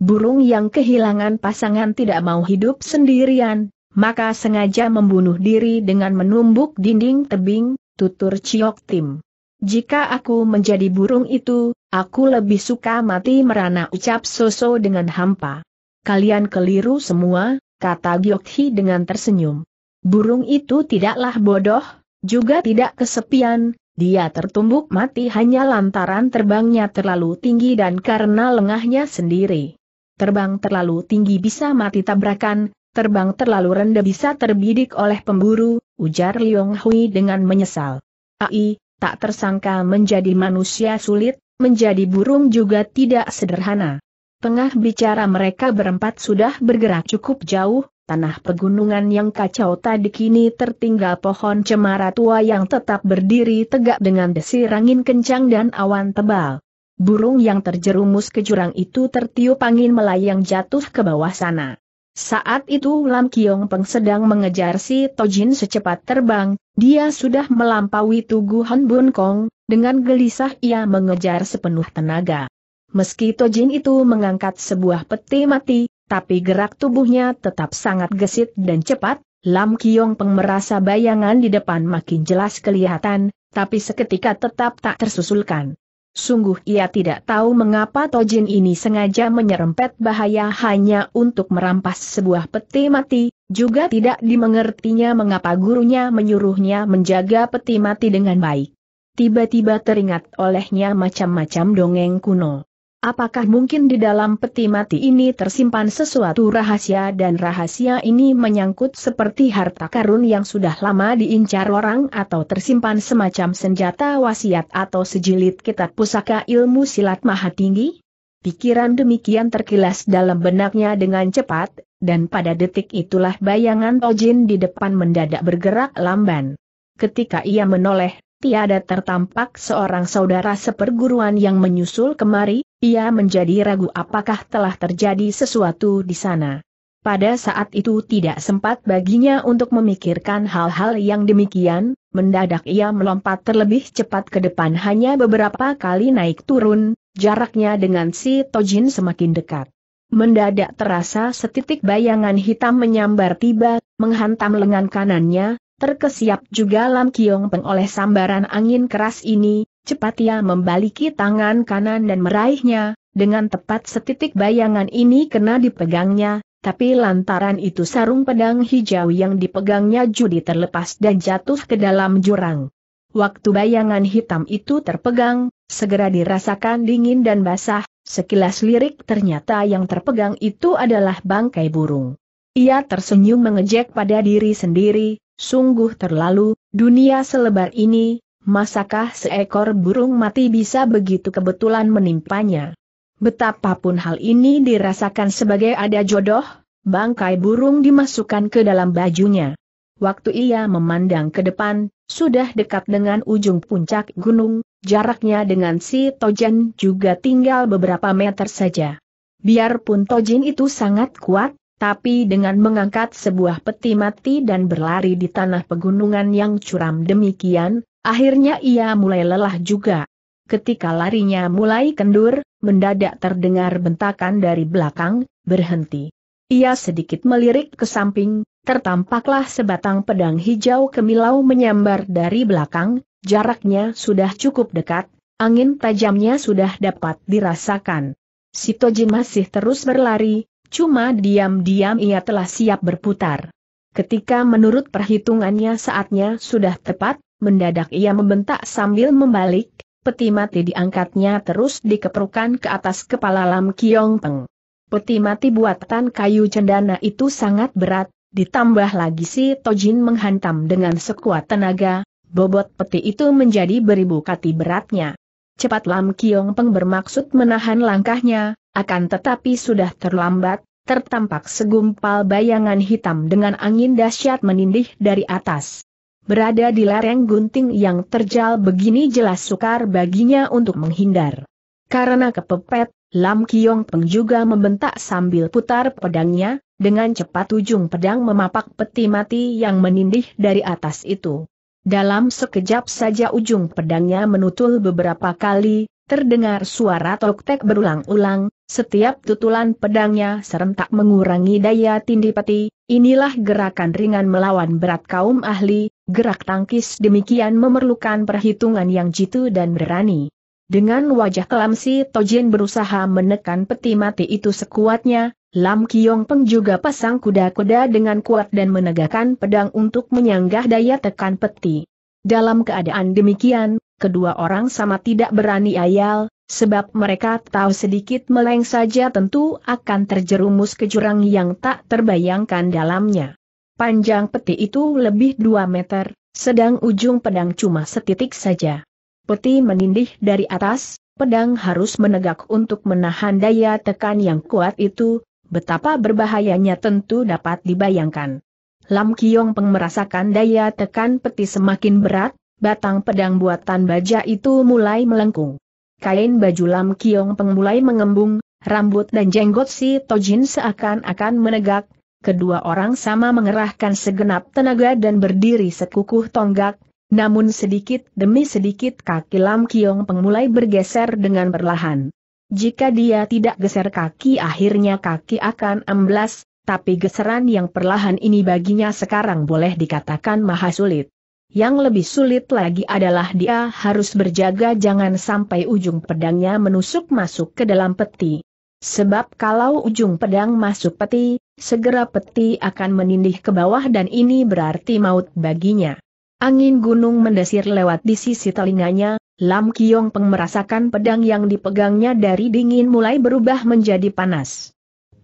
Burung yang kehilangan pasangan tidak mau hidup sendirian, maka sengaja membunuh diri dengan menumbuk dinding tebing, tutur Ciok Tim. Jika aku menjadi burung itu, aku lebih suka mati merana, ucap Soso dengan hampa. Kalian keliru semua, kata Giok Hi dengan tersenyum. Burung itu tidaklah bodoh, juga tidak kesepian, dia tertumbuk mati hanya lantaran terbangnya terlalu tinggi dan karena lengahnya sendiri. Terbang terlalu tinggi bisa mati tabrakan, terbang terlalu rendah bisa terbidik oleh pemburu, ujar Liong Hui dengan menyesal. Ai, tak tersangka menjadi manusia sulit, menjadi burung juga tidak sederhana. Tengah bicara mereka berempat sudah bergerak cukup jauh, tanah pegunungan yang kacau tadi kini tertinggal pohon cemara tua yang tetap berdiri tegak dengan desir angin kencang dan awan tebal. Burung yang terjerumus ke jurang itu tertiup angin melayang jatuh ke bawah sana. Saat itu Lam Kiong Peng sedang mengejar si Tojin secepat terbang, dia sudah melampaui Tugu Han Bun Kong, dengan gelisah ia mengejar sepenuh tenaga. Meski Tojin itu mengangkat sebuah peti mati, tapi gerak tubuhnya tetap sangat gesit dan cepat, Lam Kiong Peng merasa bayangan di depan makin jelas kelihatan, tapi seketika tetap tak tersusulkan. Sungguh ia tidak tahu mengapa Tojin ini sengaja menyerempet bahaya hanya untuk merampas sebuah peti mati, juga tidak dimengertinya mengapa gurunya menyuruhnya menjaga peti mati dengan baik. Tiba-tiba teringat olehnya macam-macam dongeng kuno. Apakah mungkin di dalam peti mati ini tersimpan sesuatu rahasia dan rahasia ini menyangkut seperti harta karun yang sudah lama diincar orang atau tersimpan semacam senjata wasiat atau sejilid kitab pusaka ilmu silat maha tinggi? Pikiran demikian terkilas dalam benaknya dengan cepat, dan pada detik itulah bayangan Tojin di depan mendadak bergerak lamban. Ketika ia menoleh, tiada tertampak seorang saudara seperguruan yang menyusul kemari, ia menjadi ragu apakah telah terjadi sesuatu di sana. Pada saat itu tidak sempat baginya untuk memikirkan hal-hal yang demikian, mendadak ia melompat terlebih cepat ke depan hanya beberapa kali naik turun, jaraknya dengan si Tojin semakin dekat. Mendadak terasa setitik bayangan hitam menyambar tiba, menghantam lengan kanannya. Terkesiap juga Lam Kiong Peng oleh sambaran angin keras ini, cepat ia membaliki tangan kanan dan meraihnya, dengan tepat setitik bayangan ini kena dipegangnya, tapi lantaran itu sarung pedang hijau yang dipegangnya judi terlepas dan jatuh ke dalam jurang. Waktu bayangan hitam itu terpegang, segera dirasakan dingin dan basah, sekilas lirik ternyata yang terpegang itu adalah bangkai burung. Ia tersenyum mengejek pada diri sendiri. Sungguh terlalu, dunia selebar ini, masakah seekor burung mati bisa begitu kebetulan menimpanya? Betapapun hal ini dirasakan sebagai ada jodoh, bangkai burung dimasukkan ke dalam bajunya. Waktu ia memandang ke depan, sudah dekat dengan ujung puncak gunung, jaraknya dengan si Tojin juga tinggal beberapa meter saja. Biarpun Tojin itu sangat kuat, tapi dengan mengangkat sebuah peti mati dan berlari di tanah pegunungan yang curam demikian, akhirnya ia mulai lelah juga. Ketika larinya mulai kendur, mendadak terdengar bentakan dari belakang, berhenti. Ia sedikit melirik ke samping, tertampaklah sebatang pedang hijau kemilau menyambar dari belakang, jaraknya sudah cukup dekat, angin tajamnya sudah dapat dirasakan. Si Tojin masih terus berlari. Cuma diam-diam ia telah siap berputar. Ketika menurut perhitungannya saatnya sudah tepat, mendadak ia membentak sambil membalik, peti mati diangkatnya terus dikeperukan ke atas kepala Lam Kiong Peng. Peti mati buatan kayu cendana itu sangat berat, ditambah lagi si Tojin menghantam dengan sekuat tenaga, bobot peti itu menjadi beribu kati beratnya. Cepat Lam Kiong Peng bermaksud menahan langkahnya, akan tetapi sudah terlambat, tertampak segumpal bayangan hitam dengan angin dahsyat menindih dari atas. Berada di lereng gunting yang terjal begini jelas sukar baginya untuk menghindar. Karena kepepet, Lam Kiong Peng juga membentak sambil putar pedangnya, dengan cepat ujung pedang memapak peti mati yang menindih dari atas itu. Dalam sekejap saja ujung pedangnya menutul beberapa kali, terdengar suara tok-tek berulang-ulang, setiap tutulan pedangnya serentak mengurangi daya tindih peti. Inilah gerakan ringan melawan berat kaum ahli, gerak tangkis demikian memerlukan perhitungan yang jitu dan berani. Dengan wajah kelam si Tojin berusaha menekan peti mati itu sekuatnya, Lam Kiong Peng juga pasang kuda-kuda dengan kuat dan menegakkan pedang untuk menyanggah daya tekan peti. Dalam keadaan demikian, kedua orang sama tidak berani ayal, sebab mereka tahu sedikit meleng saja tentu akan terjerumus ke jurang yang tak terbayangkan dalamnya. Panjang peti itu lebih 2 meter, sedang ujung pedang cuma setitik saja. Peti menindih dari atas, pedang harus menegak untuk menahan daya tekan yang kuat itu. Betapa berbahayanya tentu dapat dibayangkan. Lam Kiong Peng merasakan daya tekan peti semakin berat, batang pedang buatan baja itu mulai melengkung. Kain baju Lam Kiong Peng mulai mengembung, rambut dan jenggot si Tojin seakan-akan menegak, kedua orang sama mengerahkan segenap tenaga dan berdiri sekukuh tonggak, namun sedikit demi sedikit kaki Lam Kiong Peng mulai bergeser dengan perlahan. Jika dia tidak geser kaki akhirnya kaki akan amblas, tapi geseran yang perlahan ini baginya sekarang boleh dikatakan maha sulit. Yang lebih sulit lagi adalah dia harus berjaga jangan sampai ujung pedangnya menusuk masuk ke dalam peti. Sebab kalau ujung pedang masuk peti, segera peti akan menindih ke bawah dan ini berarti maut baginya. Angin gunung mendesir lewat di sisi telinganya, Lam Kiong Peng merasakan pedang yang dipegangnya dari dingin mulai berubah menjadi panas.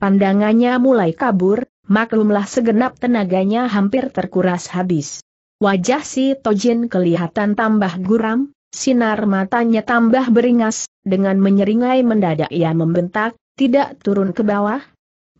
Pandangannya mulai kabur, maklumlah segenap tenaganya hampir terkuras habis. Wajah si Tojin kelihatan tambah guram, sinar matanya tambah beringas, dengan menyeringai mendadak ia membentak, "Tidak turun ke bawah?"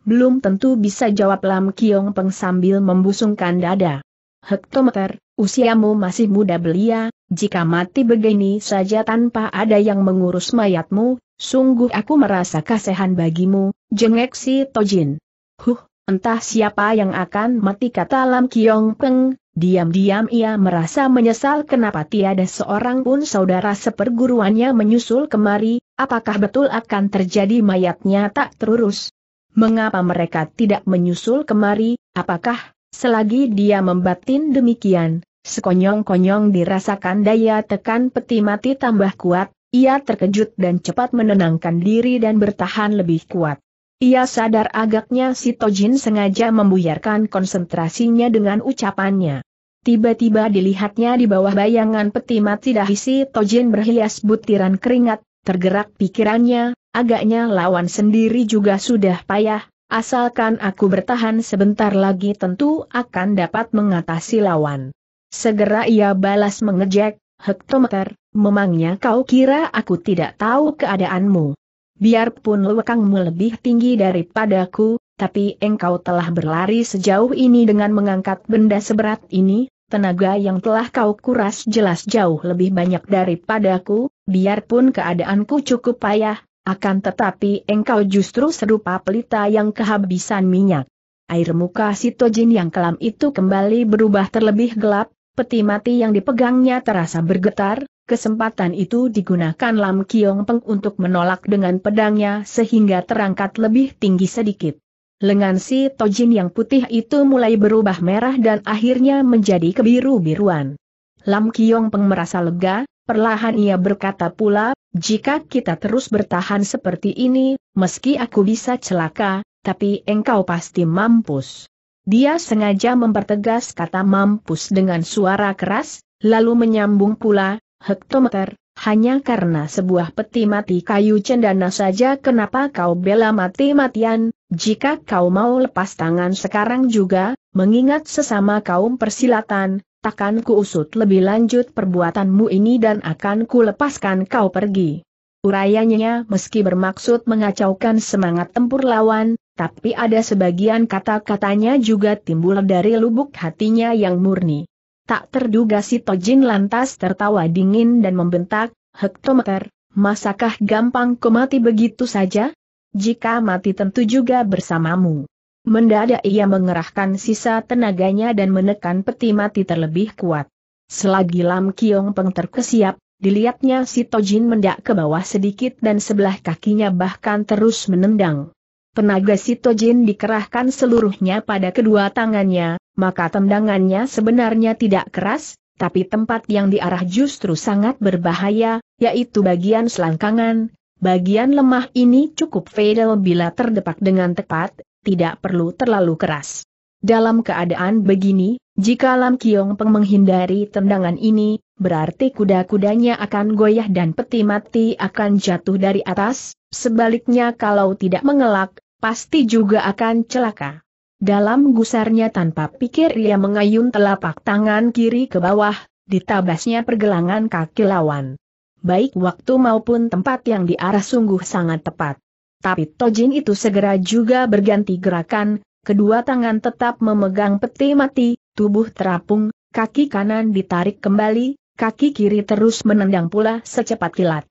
"Belum tentu bisa," jawab Lam Kiong Peng sambil membusungkan dada. "Hektometer, usiamu masih muda belia, jika mati begini saja tanpa ada yang mengurus mayatmu, sungguh aku merasa kasihan bagimu," jengek si Tojin. "Huh, entah siapa yang akan mati," kata Lam Kiong Peng. Diam-diam ia merasa menyesal kenapa tiada seorang pun saudara seperguruannya menyusul kemari, apakah betul akan terjadi mayatnya tak terurus? Mengapa mereka tidak menyusul kemari, apakah, selagi dia membatin demikian, sekonyong-konyong dirasakan daya tekan peti mati tambah kuat, ia terkejut dan cepat menenangkan diri dan bertahan lebih kuat. Ia sadar agaknya si Tojin sengaja membuyarkan konsentrasinya dengan ucapannya. Tiba-tiba dilihatnya di bawah bayangan peti mati dahi si Tojin berhias butiran keringat, tergerak pikirannya, agaknya lawan sendiri juga sudah payah, asalkan aku bertahan sebentar lagi tentu akan dapat mengatasi lawan. Segera ia balas mengejek, "Hektometer, memangnya kau kira aku tidak tahu keadaanmu? Biarpun lewekangmu lebih tinggi daripadaku, tapi engkau telah berlari sejauh ini dengan mengangkat benda seberat ini, tenaga yang telah kau kuras jelas jauh lebih banyak daripadaku, biarpun keadaanku cukup payah, akan tetapi engkau justru serupa pelita yang kehabisan minyak." Air muka si Tojin yang kelam itu kembali berubah terlebih gelap, peti mati yang dipegangnya terasa bergetar. Kesempatan itu digunakan Lam Kiong Peng untuk menolak dengan pedangnya sehingga terangkat lebih tinggi sedikit. Lengan si Tojin yang putih itu mulai berubah merah dan akhirnya menjadi kebiru-biruan. Lam Kiong Peng merasa lega, perlahan ia berkata pula, "Jika kita terus bertahan seperti ini, meski aku bisa celaka, tapi engkau pasti mampus." Dia sengaja mempertegas kata mampus dengan suara keras, lalu menyambung pula, "Hektometer, hanya karena sebuah peti mati kayu cendana saja kenapa kau bela mati-matian, jika kau mau lepas tangan sekarang juga, mengingat sesama kaum persilatan, takkan kuusut lebih lanjut perbuatanmu ini dan akan kulepaskan kau pergi." Urayanya meski bermaksud mengacaukan semangat tempur lawan, tapi ada sebagian kata-katanya juga timbul dari lubuk hatinya yang murni. Tak terduga si Tojin lantas tertawa dingin dan membentak, "Hektometer, masakah gampang kau mati begitu saja? Jika mati tentu juga bersamamu." Mendadak ia mengerahkan sisa tenaganya dan menekan peti mati terlebih kuat. Selagi Lam Kiong Peng terkesiap, dilihatnya si Tojin mendak ke bawah sedikit dan sebelah kakinya bahkan terus menendang. Tenaga si Tojin dikerahkan seluruhnya pada kedua tangannya, maka tendangannya sebenarnya tidak keras, tapi tempat yang diarah justru sangat berbahaya, yaitu bagian selangkangan. Bagian lemah ini cukup fatal bila terdepak dengan tepat, tidak perlu terlalu keras. Dalam keadaan begini, jika Lam Kiong Peng menghindari tendangan ini, berarti kuda-kudanya akan goyah dan peti mati akan jatuh dari atas, sebaliknya kalau tidak mengelak, pasti juga akan celaka. Dalam gusarnya tanpa pikir ia mengayun telapak tangan kiri ke bawah, ditabasnya pergelangan kaki lawan. Baik waktu maupun tempat yang diarah sungguh sangat tepat. Tapi Tojin itu segera juga berganti gerakan, kedua tangan tetap memegang peti mati, tubuh terapung, kaki kanan ditarik kembali, kaki kiri terus menendang pula secepat kilat.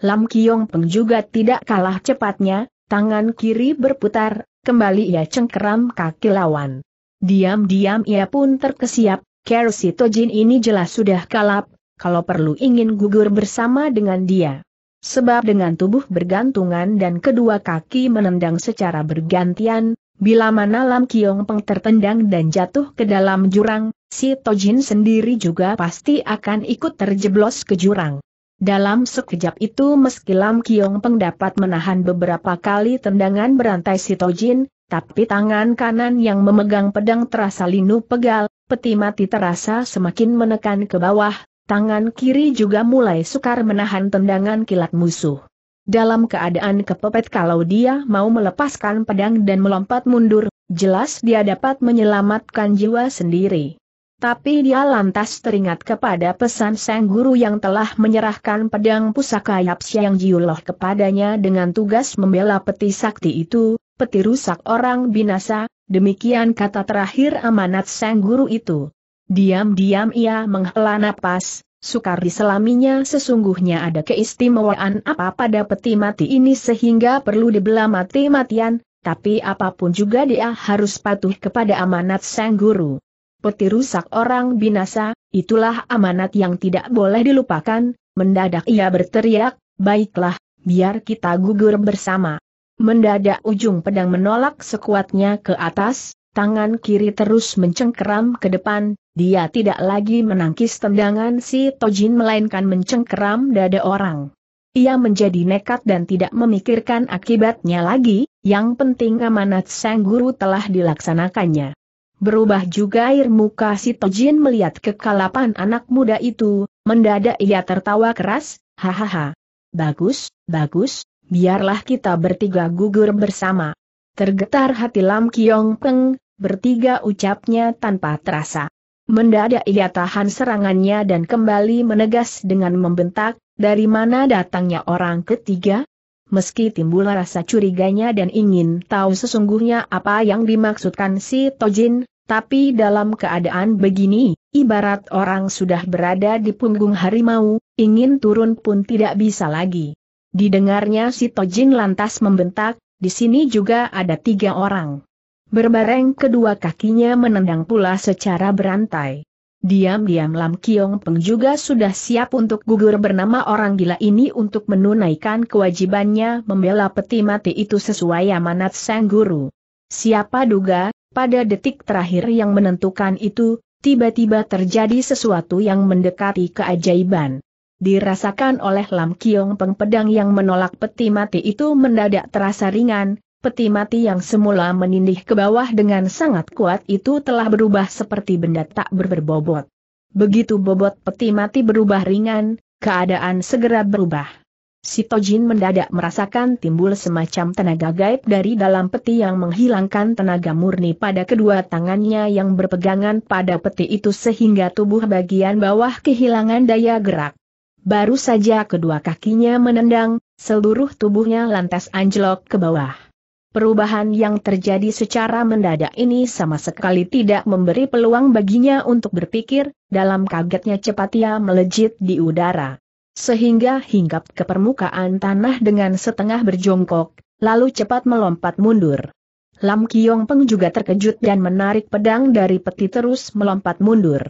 Lam Kiong Peng juga tidak kalah cepatnya. Tangan kiri berputar, kembali ia cengkeram kaki lawan. Diam-diam ia pun terkesiap, kera si Tojin ini jelas sudah kalap, kalau perlu ingin gugur bersama dengan dia. sebab dengan tubuh bergantungan dan kedua kaki menendang secara bergantian, bila mana Lam Kiong Peng tertendang dan jatuh ke dalam jurang, si Tojin sendiri juga pasti akan ikut terjeblos ke jurang. Dalam sekejap itu meski Lam Kiong Peng dapat menahan beberapa kali tendangan berantai si Tojin, tapi tangan kanan yang memegang pedang terasa linu pegal, peti mati terasa semakin menekan ke bawah, tangan kiri juga mulai sukar menahan tendangan kilat musuh. Dalam keadaan kepepet kalau dia mau melepaskan pedang dan melompat mundur, jelas dia dapat menyelamatkan jiwa sendiri. Tapi dia lantas teringat kepada pesan sang guru yang telah menyerahkan pedang pusaka Yap Siang Jiuloh kepadanya dengan tugas membela peti sakti itu, peti rusak orang binasa, demikian kata terakhir amanat sang guru itu. Diam-diam ia menghela napas, sukar diselaminya sesungguhnya ada keistimewaan apa pada peti mati ini sehingga perlu dibela mati-matian, tapi apapun juga dia harus patuh kepada amanat sang guru. Peti rusak orang binasa, itulah amanat yang tidak boleh dilupakan. Mendadak ia berteriak, baiklah, biar kita gugur bersama. Mendadak ujung pedang menolak sekuatnya ke atas, tangan kiri terus mencengkeram ke depan, dia tidak lagi menangkis tendangan si Tojin melainkan mencengkeram dada orang. Ia menjadi nekat dan tidak memikirkan akibatnya lagi, yang penting amanat sang guru telah dilaksanakannya. Berubah juga air muka si Tojin melihat kekalapan anak muda itu, mendadak ia tertawa keras, hahaha. Bagus, bagus, biarlah kita bertiga gugur bersama. Tergetar hati Lam Kiong Peng, bertiga ucapnya tanpa terasa. Mendadak ia tahan serangannya dan kembali menegas dengan membentak, dari mana datangnya orang ketiga? Meski timbul rasa curiganya dan ingin tahu sesungguhnya apa yang dimaksudkan si Tojin, tapi dalam keadaan begini, ibarat orang sudah berada di punggung harimau, ingin turun pun tidak bisa lagi. Didengarnya si Tojin lantas membentak, di sini juga ada tiga orang. Berbareng kedua kakinya menendang pula secara berantai. Diam-diam Lam Kiong Peng juga sudah siap untuk gugur bernama orang gila ini untuk menunaikan kewajibannya membela peti mati itu sesuai amanat sang guru. Siapa duga, pada detik terakhir yang menentukan itu, tiba-tiba terjadi sesuatu yang mendekati keajaiban. Dirasakan oleh Lam Kiong Peng pedang yang menolak peti mati itu mendadak terasa ringan. Peti mati yang semula menindih ke bawah dengan sangat kuat itu telah berubah seperti benda tak berbobot. Begitu bobot peti mati berubah ringan, keadaan segera berubah. Si Tojin mendadak merasakan timbul semacam tenaga gaib dari dalam peti yang menghilangkan tenaga murni pada kedua tangannya yang berpegangan pada peti itu sehingga tubuh bagian bawah kehilangan daya gerak. Baru saja kedua kakinya menendang, seluruh tubuhnya lantas anjlok ke bawah. Perubahan yang terjadi secara mendadak ini sama sekali tidak memberi peluang baginya untuk berpikir, dalam kagetnya cepat ia melejit di udara. Sehingga hinggap ke permukaan tanah dengan setengah berjongkok, lalu cepat melompat mundur. Lam Kiong Peng juga terkejut dan menarik pedang dari peti terus melompat mundur.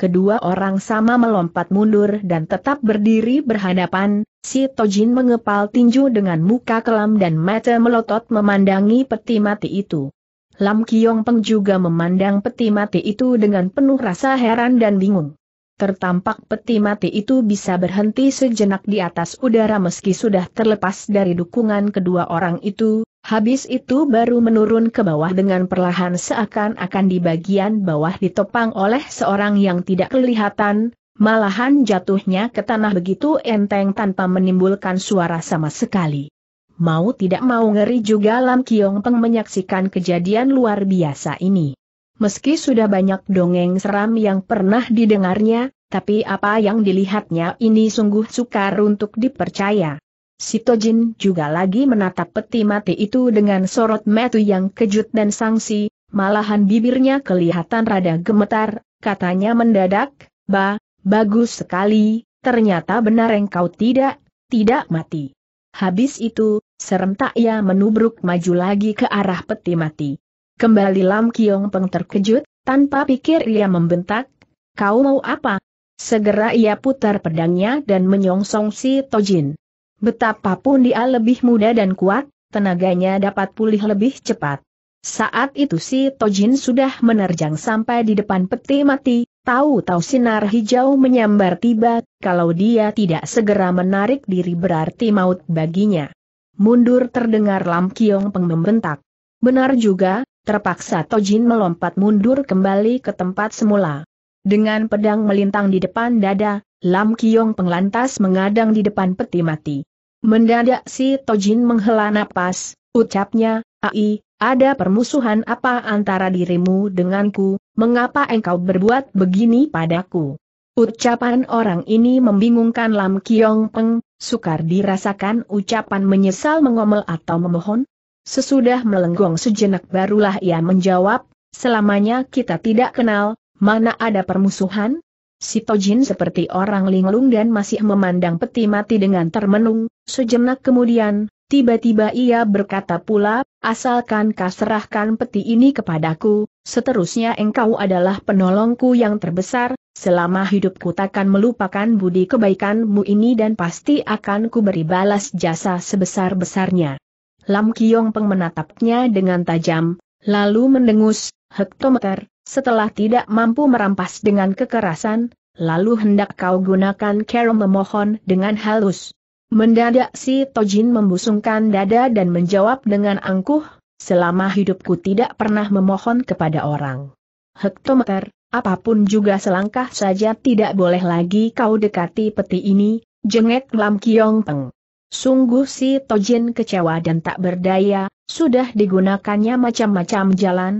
Kedua orang sama melompat mundur dan tetap berdiri berhadapan. Si Tojin mengepal tinju dengan muka kelam dan mata melotot memandangi peti mati itu. Lam Kiong Peng juga memandang peti mati itu dengan penuh rasa heran dan bingung. Tertampak peti mati itu bisa berhenti sejenak di atas udara meski sudah terlepas dari dukungan kedua orang itu, habis itu baru menurun ke bawah dengan perlahan seakan-akan di bagian bawah ditopang oleh seorang yang tidak kelihatan. Malahan jatuhnya ke tanah begitu enteng tanpa menimbulkan suara sama sekali. Mau tidak mau ngeri juga Lam Kiong Peng menyaksikan kejadian luar biasa ini. Meski sudah banyak dongeng seram yang pernah didengarnya, tapi apa yang dilihatnya ini sungguh sukar untuk dipercaya. Si Tojin juga lagi menatap peti mati itu dengan sorot mata yang kejut dan sangsi, malahan bibirnya kelihatan rada gemetar, katanya mendadak, Bagus sekali, ternyata benar engkau tidak mati. Habis itu, serentak ia menubruk maju lagi ke arah peti mati. Kembali Lam Kiong Peng terkejut, tanpa pikir ia membentak, kau mau apa? Segera ia putar pedangnya dan menyongsong si Tojin. Betapapun dia lebih muda dan kuat, tenaganya dapat pulih lebih cepat. Saat itu si Tojin sudah menerjang sampai di depan peti mati, tahu-tahu sinar hijau menyambar tiba, kalau dia tidak segera menarik diri berarti maut baginya. Mundur, terdengar Lam Kiong Peng membentak. Benar juga, terpaksa Tojin melompat mundur kembali ke tempat semula. Dengan pedang melintang di depan dada, Lam Kiong Peng lantas mengadang di depan peti mati. Mendadak si Tojin menghela napas, ucapnya, "Ai, ada permusuhan apa antara dirimu denganku, mengapa engkau berbuat begini padaku?" Ucapan orang ini membingungkan Lam Kiong Peng, sukar dirasakan ucapan menyesal, mengomel atau memohon. Sesudah melenggong sejenak barulah ia menjawab, "Selamanya kita tidak kenal, mana ada permusuhan?" Si Tojin seperti orang linglung dan masih memandang peti mati dengan termenung. Sejenak kemudian, tiba-tiba ia berkata pula, "Asalkan kau serahkan peti ini kepadaku, seterusnya engkau adalah penolongku yang terbesar, selama hidupku takkan melupakan budi kebaikanmu ini dan pasti akan kuberi balas jasa sebesar-besarnya." Lam Kiong Peng menatapnya dengan tajam, lalu mendengus, "Hektometer. Setelah tidak mampu merampas dengan kekerasan, lalu hendak kau gunakan cara memohon dengan halus." Mendadak si Tojin membusungkan dada dan menjawab dengan angkuh, "Selama hidupku tidak pernah memohon kepada orang. Hektometer, apapun juga selangkah saja tidak boleh lagi kau dekati peti ini," jengek Lam Kiong Peng. Sungguh si Tojin kecewa dan tak berdaya, sudah digunakannya macam-macam jalan,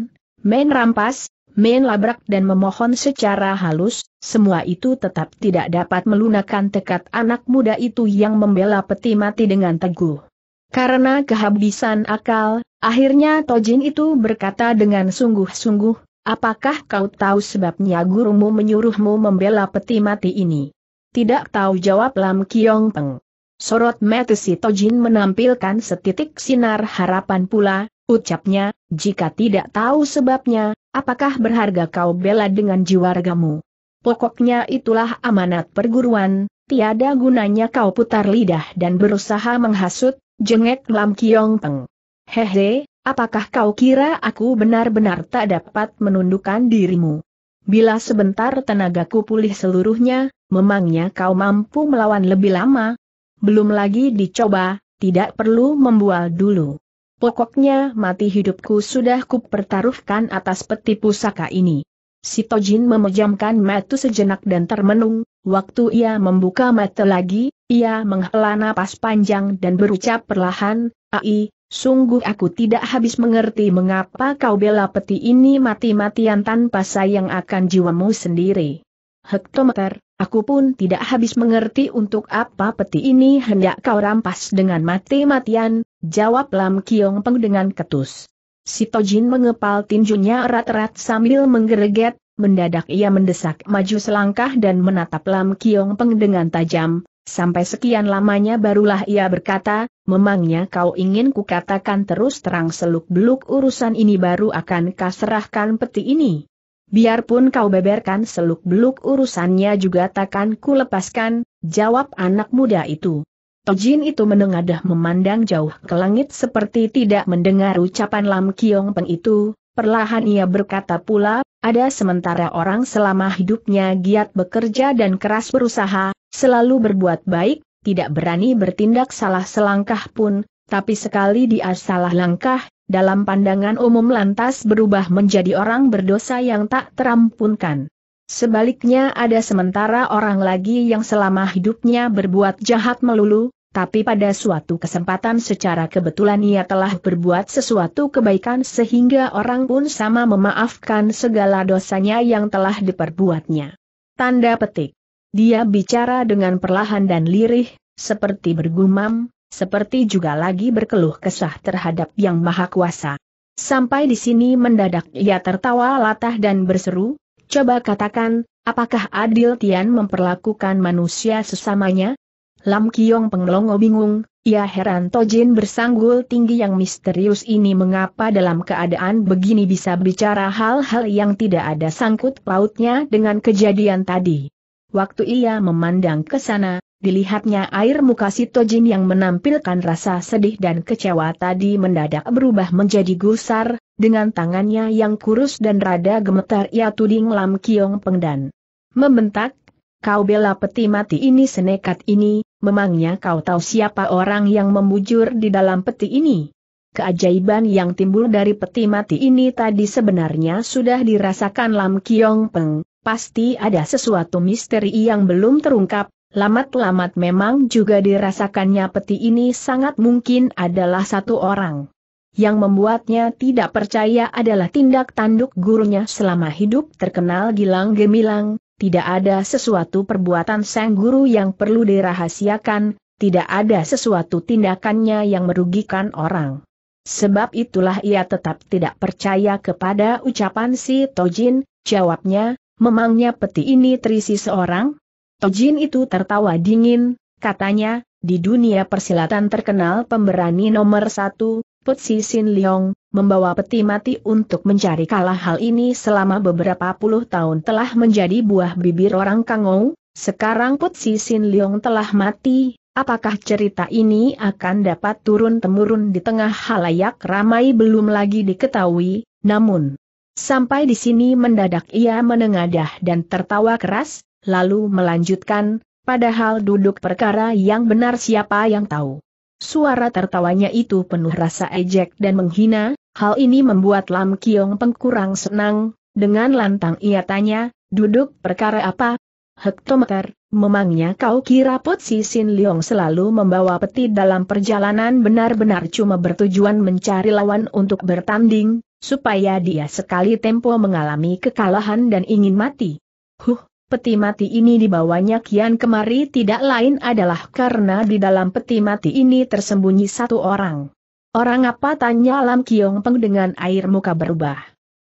main rampas, main labrak dan memohon secara halus, semua itu tetap tidak dapat melunakkan tekad anak muda itu yang membela peti mati dengan teguh. Karena kehabisan akal, akhirnya Tojin itu berkata dengan sungguh-sungguh, "Apakah kau tahu sebabnya gurumu menyuruhmu membela peti mati ini?" "Tidak tahu," jawab Lam Kiong Peng. Sorot mata si Tojin menampilkan setitik sinar harapan pula, ucapnya, "Jika tidak tahu sebabnya, apakah berharga kau bela dengan jiwa ragamu? Pokoknya itulah amanat perguruan, tiada gunanya kau putar lidah dan berusaha menghasut," jengek Lam Kiong Peng. "Hehe, apakah kau kira aku benar-benar tak dapat menundukkan dirimu? Bila sebentar tenagaku pulih seluruhnya, memangnya kau mampu melawan lebih lama? Belum lagi dicoba, tidak perlu membual dulu. Pokoknya mati hidupku sudah kupertaruhkan atas peti pusaka ini." Si Tojin memejamkan mata sejenak dan termenung, waktu ia membuka mata lagi, ia menghela napas panjang dan berucap perlahan, "Ai, sungguh aku tidak habis mengerti mengapa kau bela peti ini mati-matian tanpa sayang akan jiwamu sendiri." "Hektometer, aku pun tidak habis mengerti untuk apa peti ini hendak kau rampas dengan mati-matian," jawab Lam Kiong Peng dengan ketus. Si Tojin mengepal tinjunya erat-erat sambil menggereget, mendadak ia mendesak maju selangkah dan menatap Lam Kiong Peng dengan tajam, sampai sekian lamanya barulah ia berkata, "Memangnya kau ingin kukatakan terus terang seluk-beluk urusan ini baru akan kau serahkan peti ini? Biarpun kau beberkan seluk-beluk urusannya juga takkan ku lepaskan," jawab anak muda itu. Tojin itu menengadah memandang jauh ke langit seperti tidak mendengar ucapan Lam Kiong Peng itu, perlahan ia berkata pula, "Ada sementara orang selama hidupnya giat bekerja dan keras berusaha, selalu berbuat baik, tidak berani bertindak salah selangkah pun, tapi sekali dia salah langkah, dalam pandangan umum lantas berubah menjadi orang berdosa yang tak terampunkan. Sebaliknya ada sementara orang lagi yang selama hidupnya berbuat jahat melulu, tapi pada suatu kesempatan secara kebetulan ia telah berbuat sesuatu kebaikan sehingga orang pun sama memaafkan segala dosanya yang telah diperbuatnya." Tanda petik. Dia bicara dengan perlahan dan lirih, seperti bergumam, seperti juga lagi berkeluh kesah terhadap Yang Maha Kuasa. Sampai di sini mendadak ia tertawa latah dan berseru, "Coba katakan, apakah adil Tian memperlakukan manusia sesamanya?" Lam Kiong Penglongo bingung, ia heran Tojin bersanggul tinggi yang misterius ini mengapa dalam keadaan begini bisa bicara hal-hal yang tidak ada sangkut pautnya dengan kejadian tadi. Waktu ia memandang ke sana, Dilihatnya air muka si Tojin yang menampilkan rasa sedih dan kecewa tadi mendadak berubah menjadi gusar, dengan tangannya yang kurus dan rada gemetar ia tuding Lam Kiong Peng dan membentak, "Kau bela peti mati ini senekat ini, memangnya kau tahu siapa orang yang membujur di dalam peti ini?" Keajaiban yang timbul dari peti mati ini tadi sebenarnya sudah dirasakan Lam Kiong Peng, pasti ada sesuatu misteri yang belum terungkap. Lamat-lamat memang juga dirasakannya peti ini sangat mungkin adalah satu orang. Yang membuatnya tidak percaya adalah tindak tanduk gurunya selama hidup terkenal gilang gemilang, tidak ada sesuatu perbuatan sang guru yang perlu dirahasiakan, tidak ada sesuatu tindakannya yang merugikan orang. Sebab itulah ia tetap tidak percaya kepada ucapan si Tojin, jawabnya, "Memangnya peti ini terisi seorang?" Tojin itu tertawa dingin, katanya, "Di dunia persilatan terkenal pemberani nomor 1, Putsi Sin Leong, membawa peti mati untuk mencari kalah hal ini selama beberapa puluh tahun telah menjadi buah bibir orang Kangou, sekarang Putsi Sin Leong telah mati, apakah cerita ini akan dapat turun-temurun di tengah halayak ramai belum lagi diketahui, namun." Sampai di sini mendadak ia menengadah dan tertawa keras, lalu melanjutkan, "Padahal duduk perkara yang benar siapa yang tahu." Suara tertawanya itu penuh rasa ejek dan menghina, hal ini membuat Lam Kiong Peng kurang senang, dengan lantang ia tanya, "Duduk perkara apa?" "Hektometer, memangnya kau kira Putsi Sin Leong selalu membawa peti dalam perjalanan benar-benar cuma bertujuan mencari lawan untuk bertanding, supaya dia sekali tempo mengalami kekalahan dan ingin mati? Huh! Peti mati ini dibawanya kian kemari tidak lain adalah karena di dalam peti mati ini tersembunyi satu orang." "Orang apa?" tanya Lam Kiong Peng dengan air muka berubah.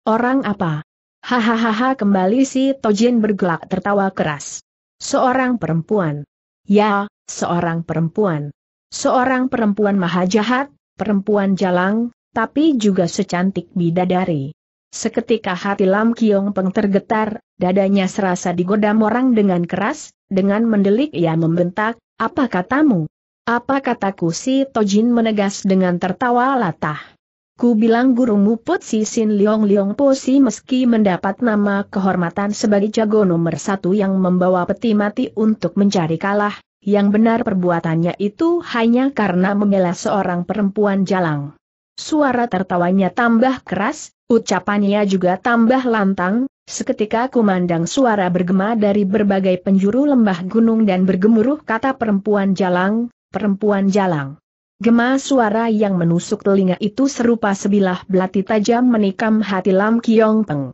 "Orang apa?" "Hahaha," kembali si Tojin bergelak tertawa keras. "Seorang perempuan." "Ya, seorang perempuan. Seorang perempuan maha jahat, perempuan jalang, tapi juga secantik bidadari." Seketika hati Lam Kiong Peng tergetar, dadanya serasa digodam orang dengan keras, dengan mendelik ia membentak, "Apa katamu?" "Apa kataku?" si Tojin menegas dengan tertawa latah. "Ku bilang gurumu Putsi Sin Leong Leong Posi meski mendapat nama kehormatan sebagai jago nomor 1 yang membawa peti mati untuk mencari kalah, yang benar perbuatannya itu hanya karena membela seorang perempuan jalang." Suara tertawanya tambah keras, ucapannya juga tambah lantang, seketika kumandang suara bergema dari berbagai penjuru lembah gunung dan bergemuruh kata "perempuan jalang, perempuan jalang." Gema suara yang menusuk telinga itu serupa sebilah belati tajam menikam hati Lam Kiong Peng.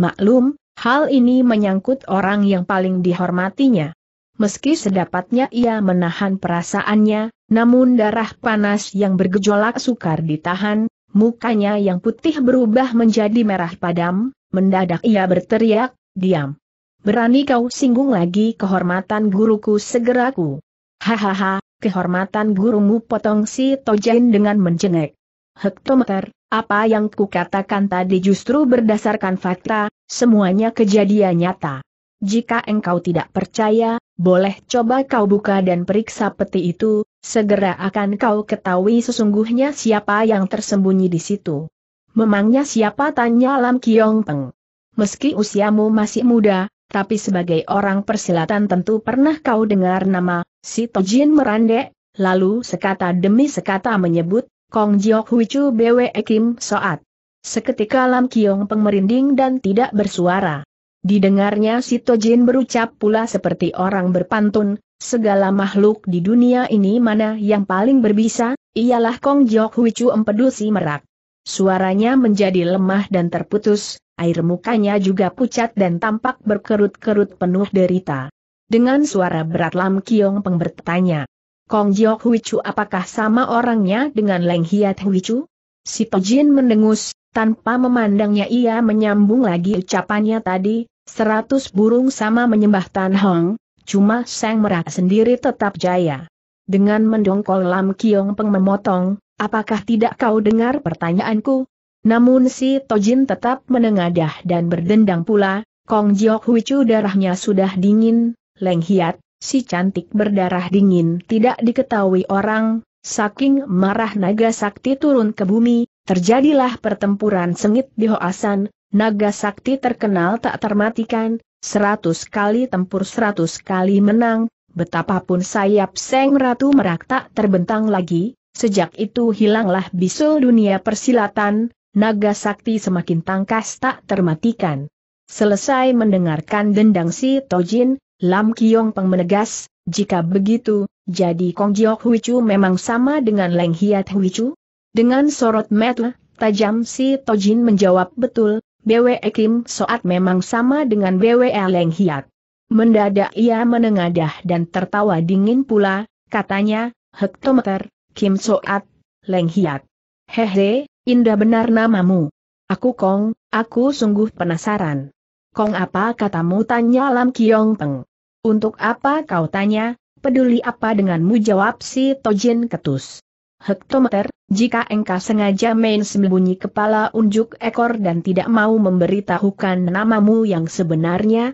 Maklum, hal ini menyangkut orang yang paling dihormatinya. Meski sedapatnya ia menahan perasaannya, namun darah panas yang bergejolak sukar ditahan, mukanya yang putih berubah menjadi merah padam, mendadak ia berteriak, "Diam! Berani kau singgung lagi kehormatan guruku, segera ku..." "Hahaha, kehormatan gurumu," potong si Tojin dengan mencengek. "Hektometer, apa yang kukatakan tadi justru berdasarkan fakta, semuanya kejadian nyata. Jika engkau tidak percaya, boleh coba kau buka dan periksa peti itu, segera akan kau ketahui sesungguhnya siapa yang tersembunyi di situ." "Memangnya siapa?" tanya Lam Kiong Peng. "Meski usiamu masih muda, tapi sebagai orang persilatan tentu pernah kau dengar nama..." Si Tojin merandek, lalu sekata demi sekata menyebut, "Kong Jiok Huicu Bwe Kim Soat." Seketika Lam Kiong Peng merinding dan tidak bersuara. Didengarnya si Tojin berucap pula seperti orang berpantun, "Segala makhluk di dunia ini mana yang paling berbisa, ialah Kong Jiok Huicu Empedusi Merak." Suaranya menjadi lemah dan terputus, air mukanya juga pucat dan tampak berkerut-kerut penuh derita. Dengan suara berat Lam Kiong Peng bertanya, "Kong Jiok Huicu apakah sama orangnya dengan Leng Hiat Huicu?" Si Tojin mendengus, tanpa memandangnya ia menyambung lagi ucapannya tadi, "100 burung sama menyembah Tan Hong, cuma Sang Merak sendiri tetap jaya." Dengan mendongkol Lam Kiong Peng memotong, "Apakah tidak kau dengar pertanyaanku?" Namun si Tojin tetap menengadah dan berdendang pula, "Kong Jiok Huicu darahnya sudah dingin, Leng Hiat, si cantik berdarah dingin tidak diketahui orang, saking marah naga sakti turun ke bumi, terjadilah pertempuran sengit di Hoasan, naga sakti terkenal tak termatikan, 100 kali tempur 100 kali menang, betapapun sayap Seng Ratu Merak tak terbentang lagi, sejak itu hilanglah bisul dunia persilatan, naga sakti semakin tangkas tak termatikan. Selesai mendengarkan dendang si Tojin, Lam Kiong Peng menegas, jika begitu, jadi Kong Jiok Huicu memang sama dengan Leng Hiat Huicu? Dengan sorot mata tajam si Tojin menjawab betul, Bwe Kim Soat memang sama dengan Bwe Leng Hiat. Mendadak ia menengadah dan tertawa dingin pula, katanya, hektometer, Kim Soat, Leng Hiat. Hehe, indah benar namamu. Aku Kong, aku sungguh penasaran. Kong apa katamu, tanya Lam Kiong Peng. Untuk apa kau tanya, peduli apa denganmu, jawab si Tojin ketus. Hektometer, jika engkau sengaja main sembunyi kepala unjuk ekor dan tidak mau memberitahukan namamu yang sebenarnya,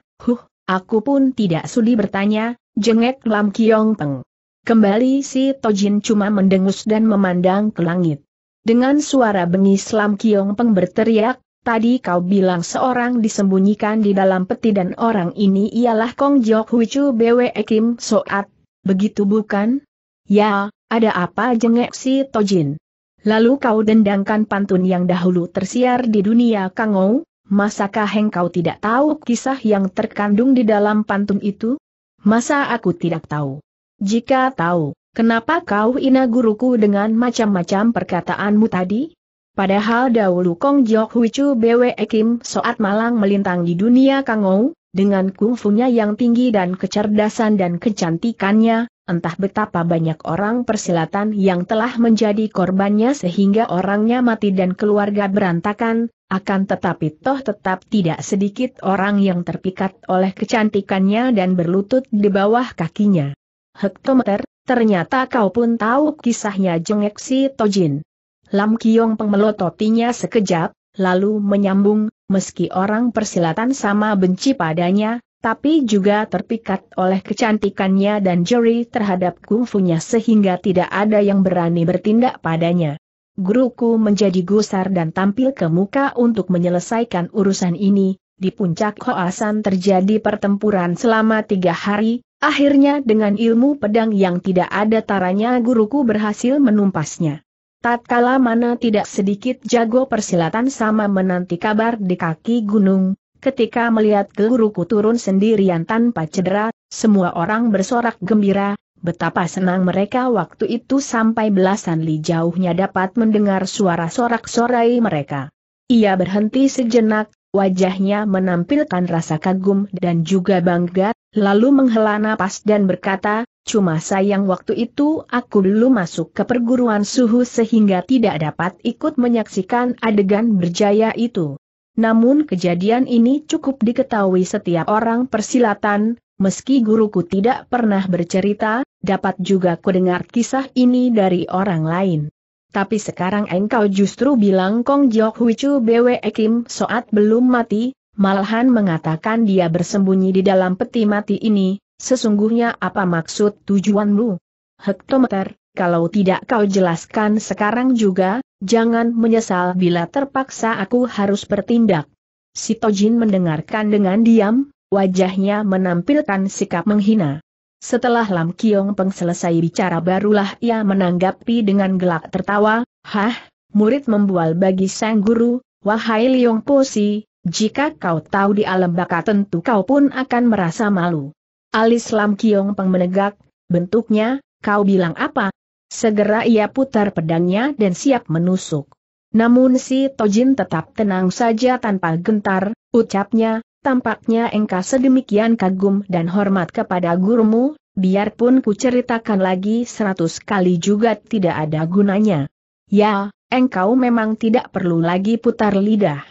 aku pun tidak sudi bertanya, jengek Lam Kiong Peng. Kembali si Tojin cuma mendengus dan memandang ke langit. Dengan suara bengis Lam Kiong Peng berteriak, tadi kau bilang seorang disembunyikan di dalam peti dan orang ini ialah Kong Jiok Huicu Bwe Kim Soat, begitu bukan? Ya. Ada apa, jengek si Tojin? Lalu kau dendangkan pantun yang dahulu tersiar di dunia Kangou, masakah engkau tidak tahu kisah yang terkandung di dalam pantun itu? Masa aku tidak tahu? Jika tahu, kenapa kau hina guruku dengan macam-macam perkataanmu tadi? Padahal dahulu Kong Jiok Huicu Bwe Kim Soat malang melintang di dunia Kangou, dengan kungfunya yang tinggi dan kecerdasan dan kecantikannya. Entah betapa banyak orang persilatan yang telah menjadi korbannya sehingga orangnya mati dan keluarga berantakan, akan tetapi toh tetap tidak sedikit orang yang terpikat oleh kecantikannya dan berlutut di bawah kakinya. Hektometer, ternyata kau pun tahu kisahnya, jengek si Tojin. Lam Kiong Peng melototinya sekejap, lalu menyambung, meski orang persilatan sama benci padanya, tapi juga terpikat oleh kecantikannya dan jeri terhadap kungfunya sehingga tidak ada yang berani bertindak padanya. Guruku menjadi gusar dan tampil ke muka untuk menyelesaikan urusan ini. Di puncak Hoasan terjadi pertempuran selama 3 hari, akhirnya dengan ilmu pedang yang tidak ada taranya guruku berhasil menumpasnya. Tatkala mana tidak sedikit jago persilatan sama menanti kabar di kaki gunung. Ketika melihat guruku turun sendirian tanpa cedera, semua orang bersorak gembira, betapa senang mereka waktu itu sampai belasan li jauhnya dapat mendengar suara sorak-sorai mereka. Ia berhenti sejenak, wajahnya menampilkan rasa kagum dan juga bangga, lalu menghela napas dan berkata, cuma sayang waktu itu aku dulu masuk ke perguruan suhu sehingga tidak dapat ikut menyaksikan adegan berjaya itu. Namun kejadian ini cukup diketahui setiap orang persilatan, meski guruku tidak pernah bercerita, dapat juga kudengar kisah ini dari orang lain. Tapi sekarang engkau justru bilang Kong Jiok Huicu Bwe Kim Soat belum mati, malahan mengatakan dia bersembunyi di dalam peti mati ini, sesungguhnya apa maksud tujuanmu? Hektometer, kalau tidak kau jelaskan sekarang juga, jangan menyesal bila terpaksa aku harus bertindak. Si Tojin mendengarkan dengan diam, wajahnya menampilkan sikap menghina. Setelah Lam Kiong Peng selesai bicara barulah ia menanggapi dengan gelak tertawa, hah, murid membual bagi sang guru, wahai Liong Posi, jika kau tahu di alam baka tentu kau pun akan merasa malu. Alis Lam Kiong Peng menegak, bentuknya, kau bilang apa? Segera ia putar pedangnya dan siap menusuk. Namun si Tojin tetap tenang saja tanpa gentar, ucapnya, tampaknya engkau sedemikian kagum dan hormat kepada gurumu, biarpun ku ceritakan lagi 100 kali juga tidak ada gunanya. Ya, engkau memang tidak perlu lagi putar lidah.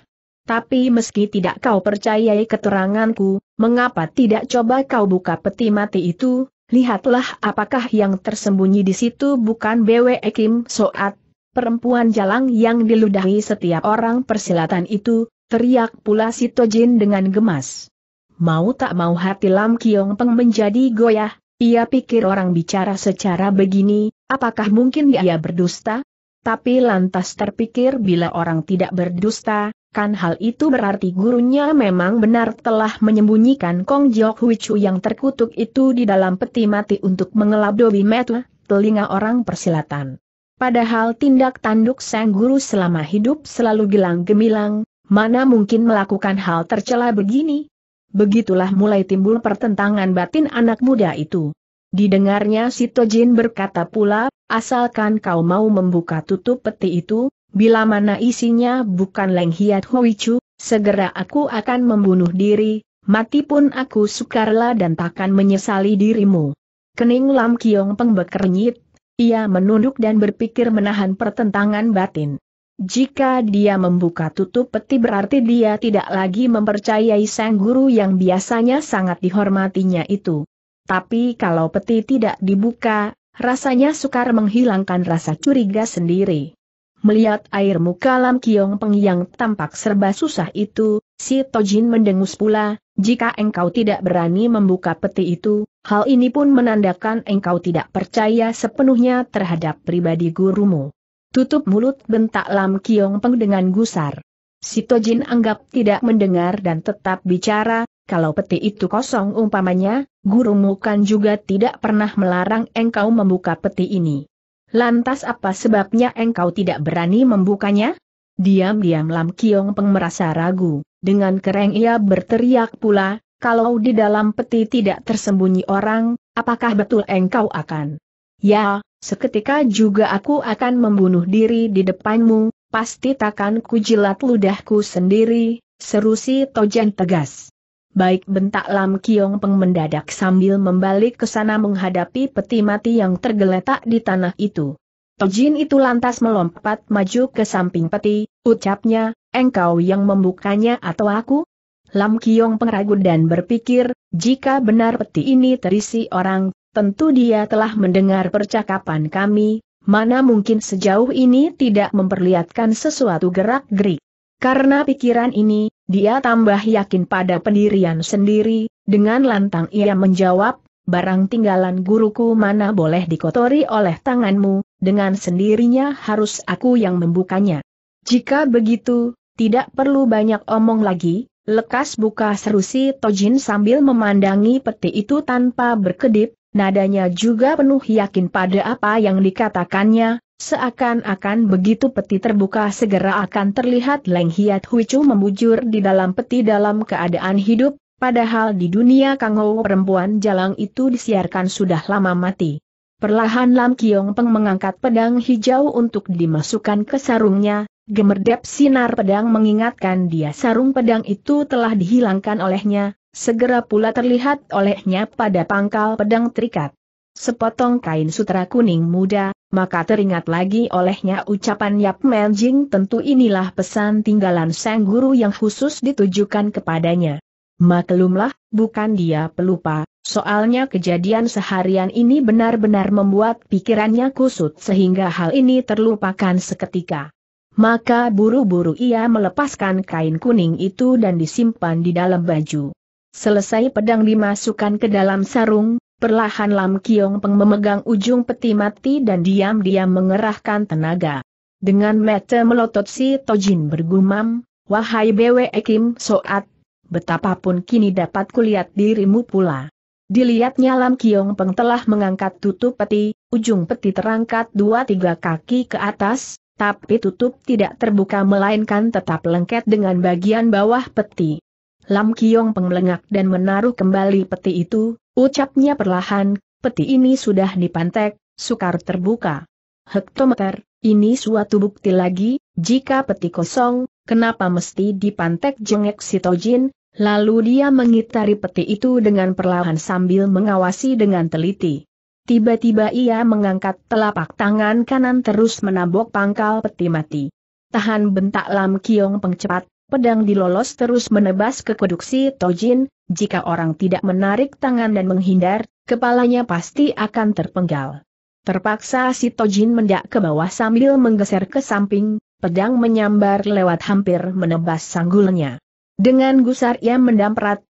Tapi meski tidak kau percayai keteranganku, mengapa tidak coba kau buka peti mati itu? Lihatlah apakah yang tersembunyi di situ, bukan Bwe Kim Soat, perempuan jalang yang diludahi setiap orang persilatan itu, teriak pula si Tojin dengan gemas. Mau tak mau hati Lam Kiong Peng menjadi goyah, Ia pikir orang bicara secara begini, apakah mungkin dia berdusta? Tapi lantas terpikir bila orang tidak berdusta, kan hal itu berarti gurunya memang benar telah menyembunyikan Kong Jiok Hui Chu yang terkutuk itu di dalam peti mati untuk mengelap dobi mata, telinga orang persilatan. Padahal tindak tanduk sang guru selama hidup selalu gilang gemilang, mana mungkin melakukan hal tercela begini? Begitulah mulai timbul pertentangan batin anak muda itu. Didengarnya si Tojin berkata pula, asalkan kau mau membuka tutup peti itu, bila mana isinya bukan Leng Hiat Hui Chu, segera aku akan membunuh diri, mati pun aku sukarela dan takkan menyesali dirimu. Kening Lam Kiong Peng bekernyit, ia menunduk dan berpikir menahan pertentangan batin. Jika dia membuka tutup peti berarti dia tidak lagi mempercayai sang guru yang biasanya sangat dihormatinya itu. Tapi kalau peti tidak dibuka, rasanya sukar menghilangkan rasa curiga sendiri. Melihat air muka Lam Kiong Peng yang tampak serba susah itu, si Tojin mendengus pula, jika engkau tidak berani membuka peti itu, hal ini pun menandakan engkau tidak percaya sepenuhnya terhadap pribadi gurumu. Tutup mulut, bentak Lam Kiong Peng dengan gusar. Si Tojin anggap tidak mendengar dan tetap bicara, kalau peti itu kosong umpamanya, gurumu kan juga tidak pernah melarang engkau membuka peti ini. Lantas apa sebabnya engkau tidak berani membukanya? Diam-diam Lam Kiong Peng merasa ragu, dengan kereng ia berteriak pula, kalau di dalam peti tidak tersembunyi orang, apakah betul engkau akan? Ya, seketika juga aku akan membunuh diri di depanmu, pasti takkan kujilat ludahku sendiri, seru si Tojin tegas. Baik, bentak Lam Kiong Peng mendadak sambil membalik ke sana menghadapi peti mati yang tergeletak di tanah itu. Tojin itu lantas melompat maju ke samping peti, ucapnya, engkau yang membukanya atau aku? Lam Kiong Peng ragu dan berpikir, jika benar peti ini terisi orang, tentu dia telah mendengar percakapan kami, mana mungkin sejauh ini tidak memperlihatkan sesuatu gerak-gerik. Karena pikiran ini, dia tambah yakin pada pendirian sendiri, dengan lantang ia menjawab, barang tinggalan guruku mana boleh dikotori oleh tanganmu, dengan sendirinya harus aku yang membukanya. Jika begitu, tidak perlu banyak omong lagi, lekas buka, seru si Tojin sambil memandangi peti itu tanpa berkedip. Nadanya juga penuh yakin pada apa yang dikatakannya, seakan-akan begitu peti terbuka segera akan terlihat Leng Hiat Hui Chu membujur di dalam peti dalam keadaan hidup, padahal di dunia Kangou perempuan jalang itu disiarkan sudah lama mati. Perlahan Lam Kiong Peng mengangkat pedang hijau untuk dimasukkan ke sarungnya, gemerdep sinar pedang mengingatkan dia sarung pedang itu telah dihilangkan olehnya. Segera pula terlihat olehnya pada pangkal pedang terikat sepotong kain sutra kuning muda, maka teringat lagi olehnya ucapan Yap Man Jing, tentu inilah pesan tinggalan sang guru yang khusus ditujukan kepadanya. Maklumlah, bukan dia pelupa, soalnya kejadian seharian ini benar-benar membuat pikirannya kusut sehingga hal ini terlupakan seketika. Maka buru-buru ia melepaskan kain kuning itu dan disimpan di dalam baju. Selesai pedang dimasukkan ke dalam sarung, perlahan Lam Kiong Peng memegang ujung peti mati dan diam-diam mengerahkan tenaga. Dengan mata melotot si Tojin bergumam, wahai Bwe Kim Soat, betapapun kini dapat kulihat dirimu pula. Dilihatnya Lam Kiong Peng telah mengangkat tutup peti, ujung peti terangkat 2-3 kaki ke atas, tapi tutup tidak terbuka melainkan tetap lengket dengan bagian bawah peti. Lam Kiong Peng melengak dan menaruh kembali peti itu, ucapnya perlahan, peti ini sudah dipantek, sukar terbuka. Hektometer, ini suatu bukti lagi, jika peti kosong, kenapa mesti dipantek, jengek si Tojin, lalu dia mengitari peti itu dengan perlahan sambil mengawasi dengan teliti. Tiba-tiba ia mengangkat telapak tangan kanan terus menabok pangkal peti mati. Tahan, bentak Lam Kiong Peng cepat. Pedang dilolos terus menebas ke kuduk si Tojin, jika orang tidak menarik tangan dan menghindar, kepalanya pasti akan terpenggal. Terpaksa si Tojin mendak ke bawah sambil menggeser ke samping, pedang menyambar lewat hampir menebas sanggulnya. Dengan gusar ia mendamprat,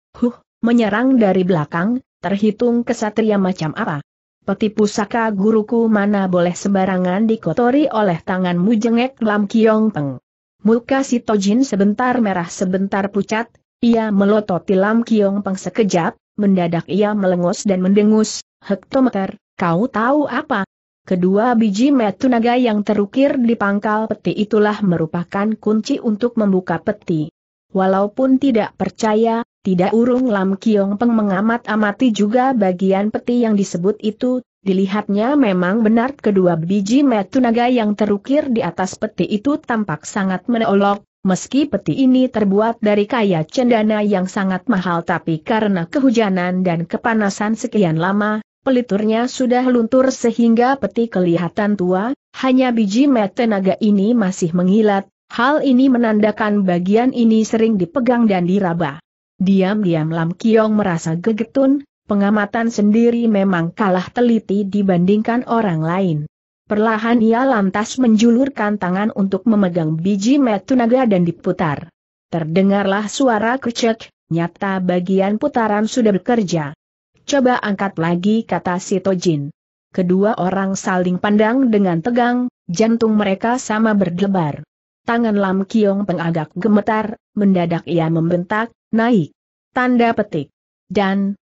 menyerang dari belakang, terhitung kesatria macam apa? Peti pusaka guruku mana boleh sembarangan dikotori oleh tanganmu, jengek Lam Kiong Peng. Muka si Tojin sebentar merah sebentar pucat, ia melototi Lam Kiong Peng sekejap, mendadak ia melengos dan mendengus, "Hektometer, kau tahu apa?" Kedua biji metu naga yang terukir di pangkal peti itulah merupakan kunci untuk membuka peti. Walaupun tidak percaya, tidak urung Lam Kiong Peng mengamat-amati juga bagian peti yang disebut itu, dilihatnya memang benar kedua biji metu naga yang terukir di atas peti itu tampak sangat menolok, meski peti ini terbuat dari kayu cendana yang sangat mahal tapi karena kehujanan dan kepanasan sekian lama, peliturnya sudah luntur sehingga peti kelihatan tua, hanya biji metu naga ini masih menghilat, hal ini menandakan bagian ini sering dipegang dan diraba. Diam-diam Lam Kiong merasa gegetun, pengamatan sendiri memang kalah teliti dibandingkan orang lain. Perlahan ia lantas menjulurkan tangan untuk memegang biji metu naga dan diputar. Terdengarlah suara kecek, nyata bagian putaran sudah bekerja. "Coba angkat lagi," kata si Tojin. Kedua orang saling pandang dengan tegang, jantung mereka sama berdebar. Tangan Lam Kiong Peng agak gemetar, mendadak ia membentak, "Naik!" Tanda petik. Dan,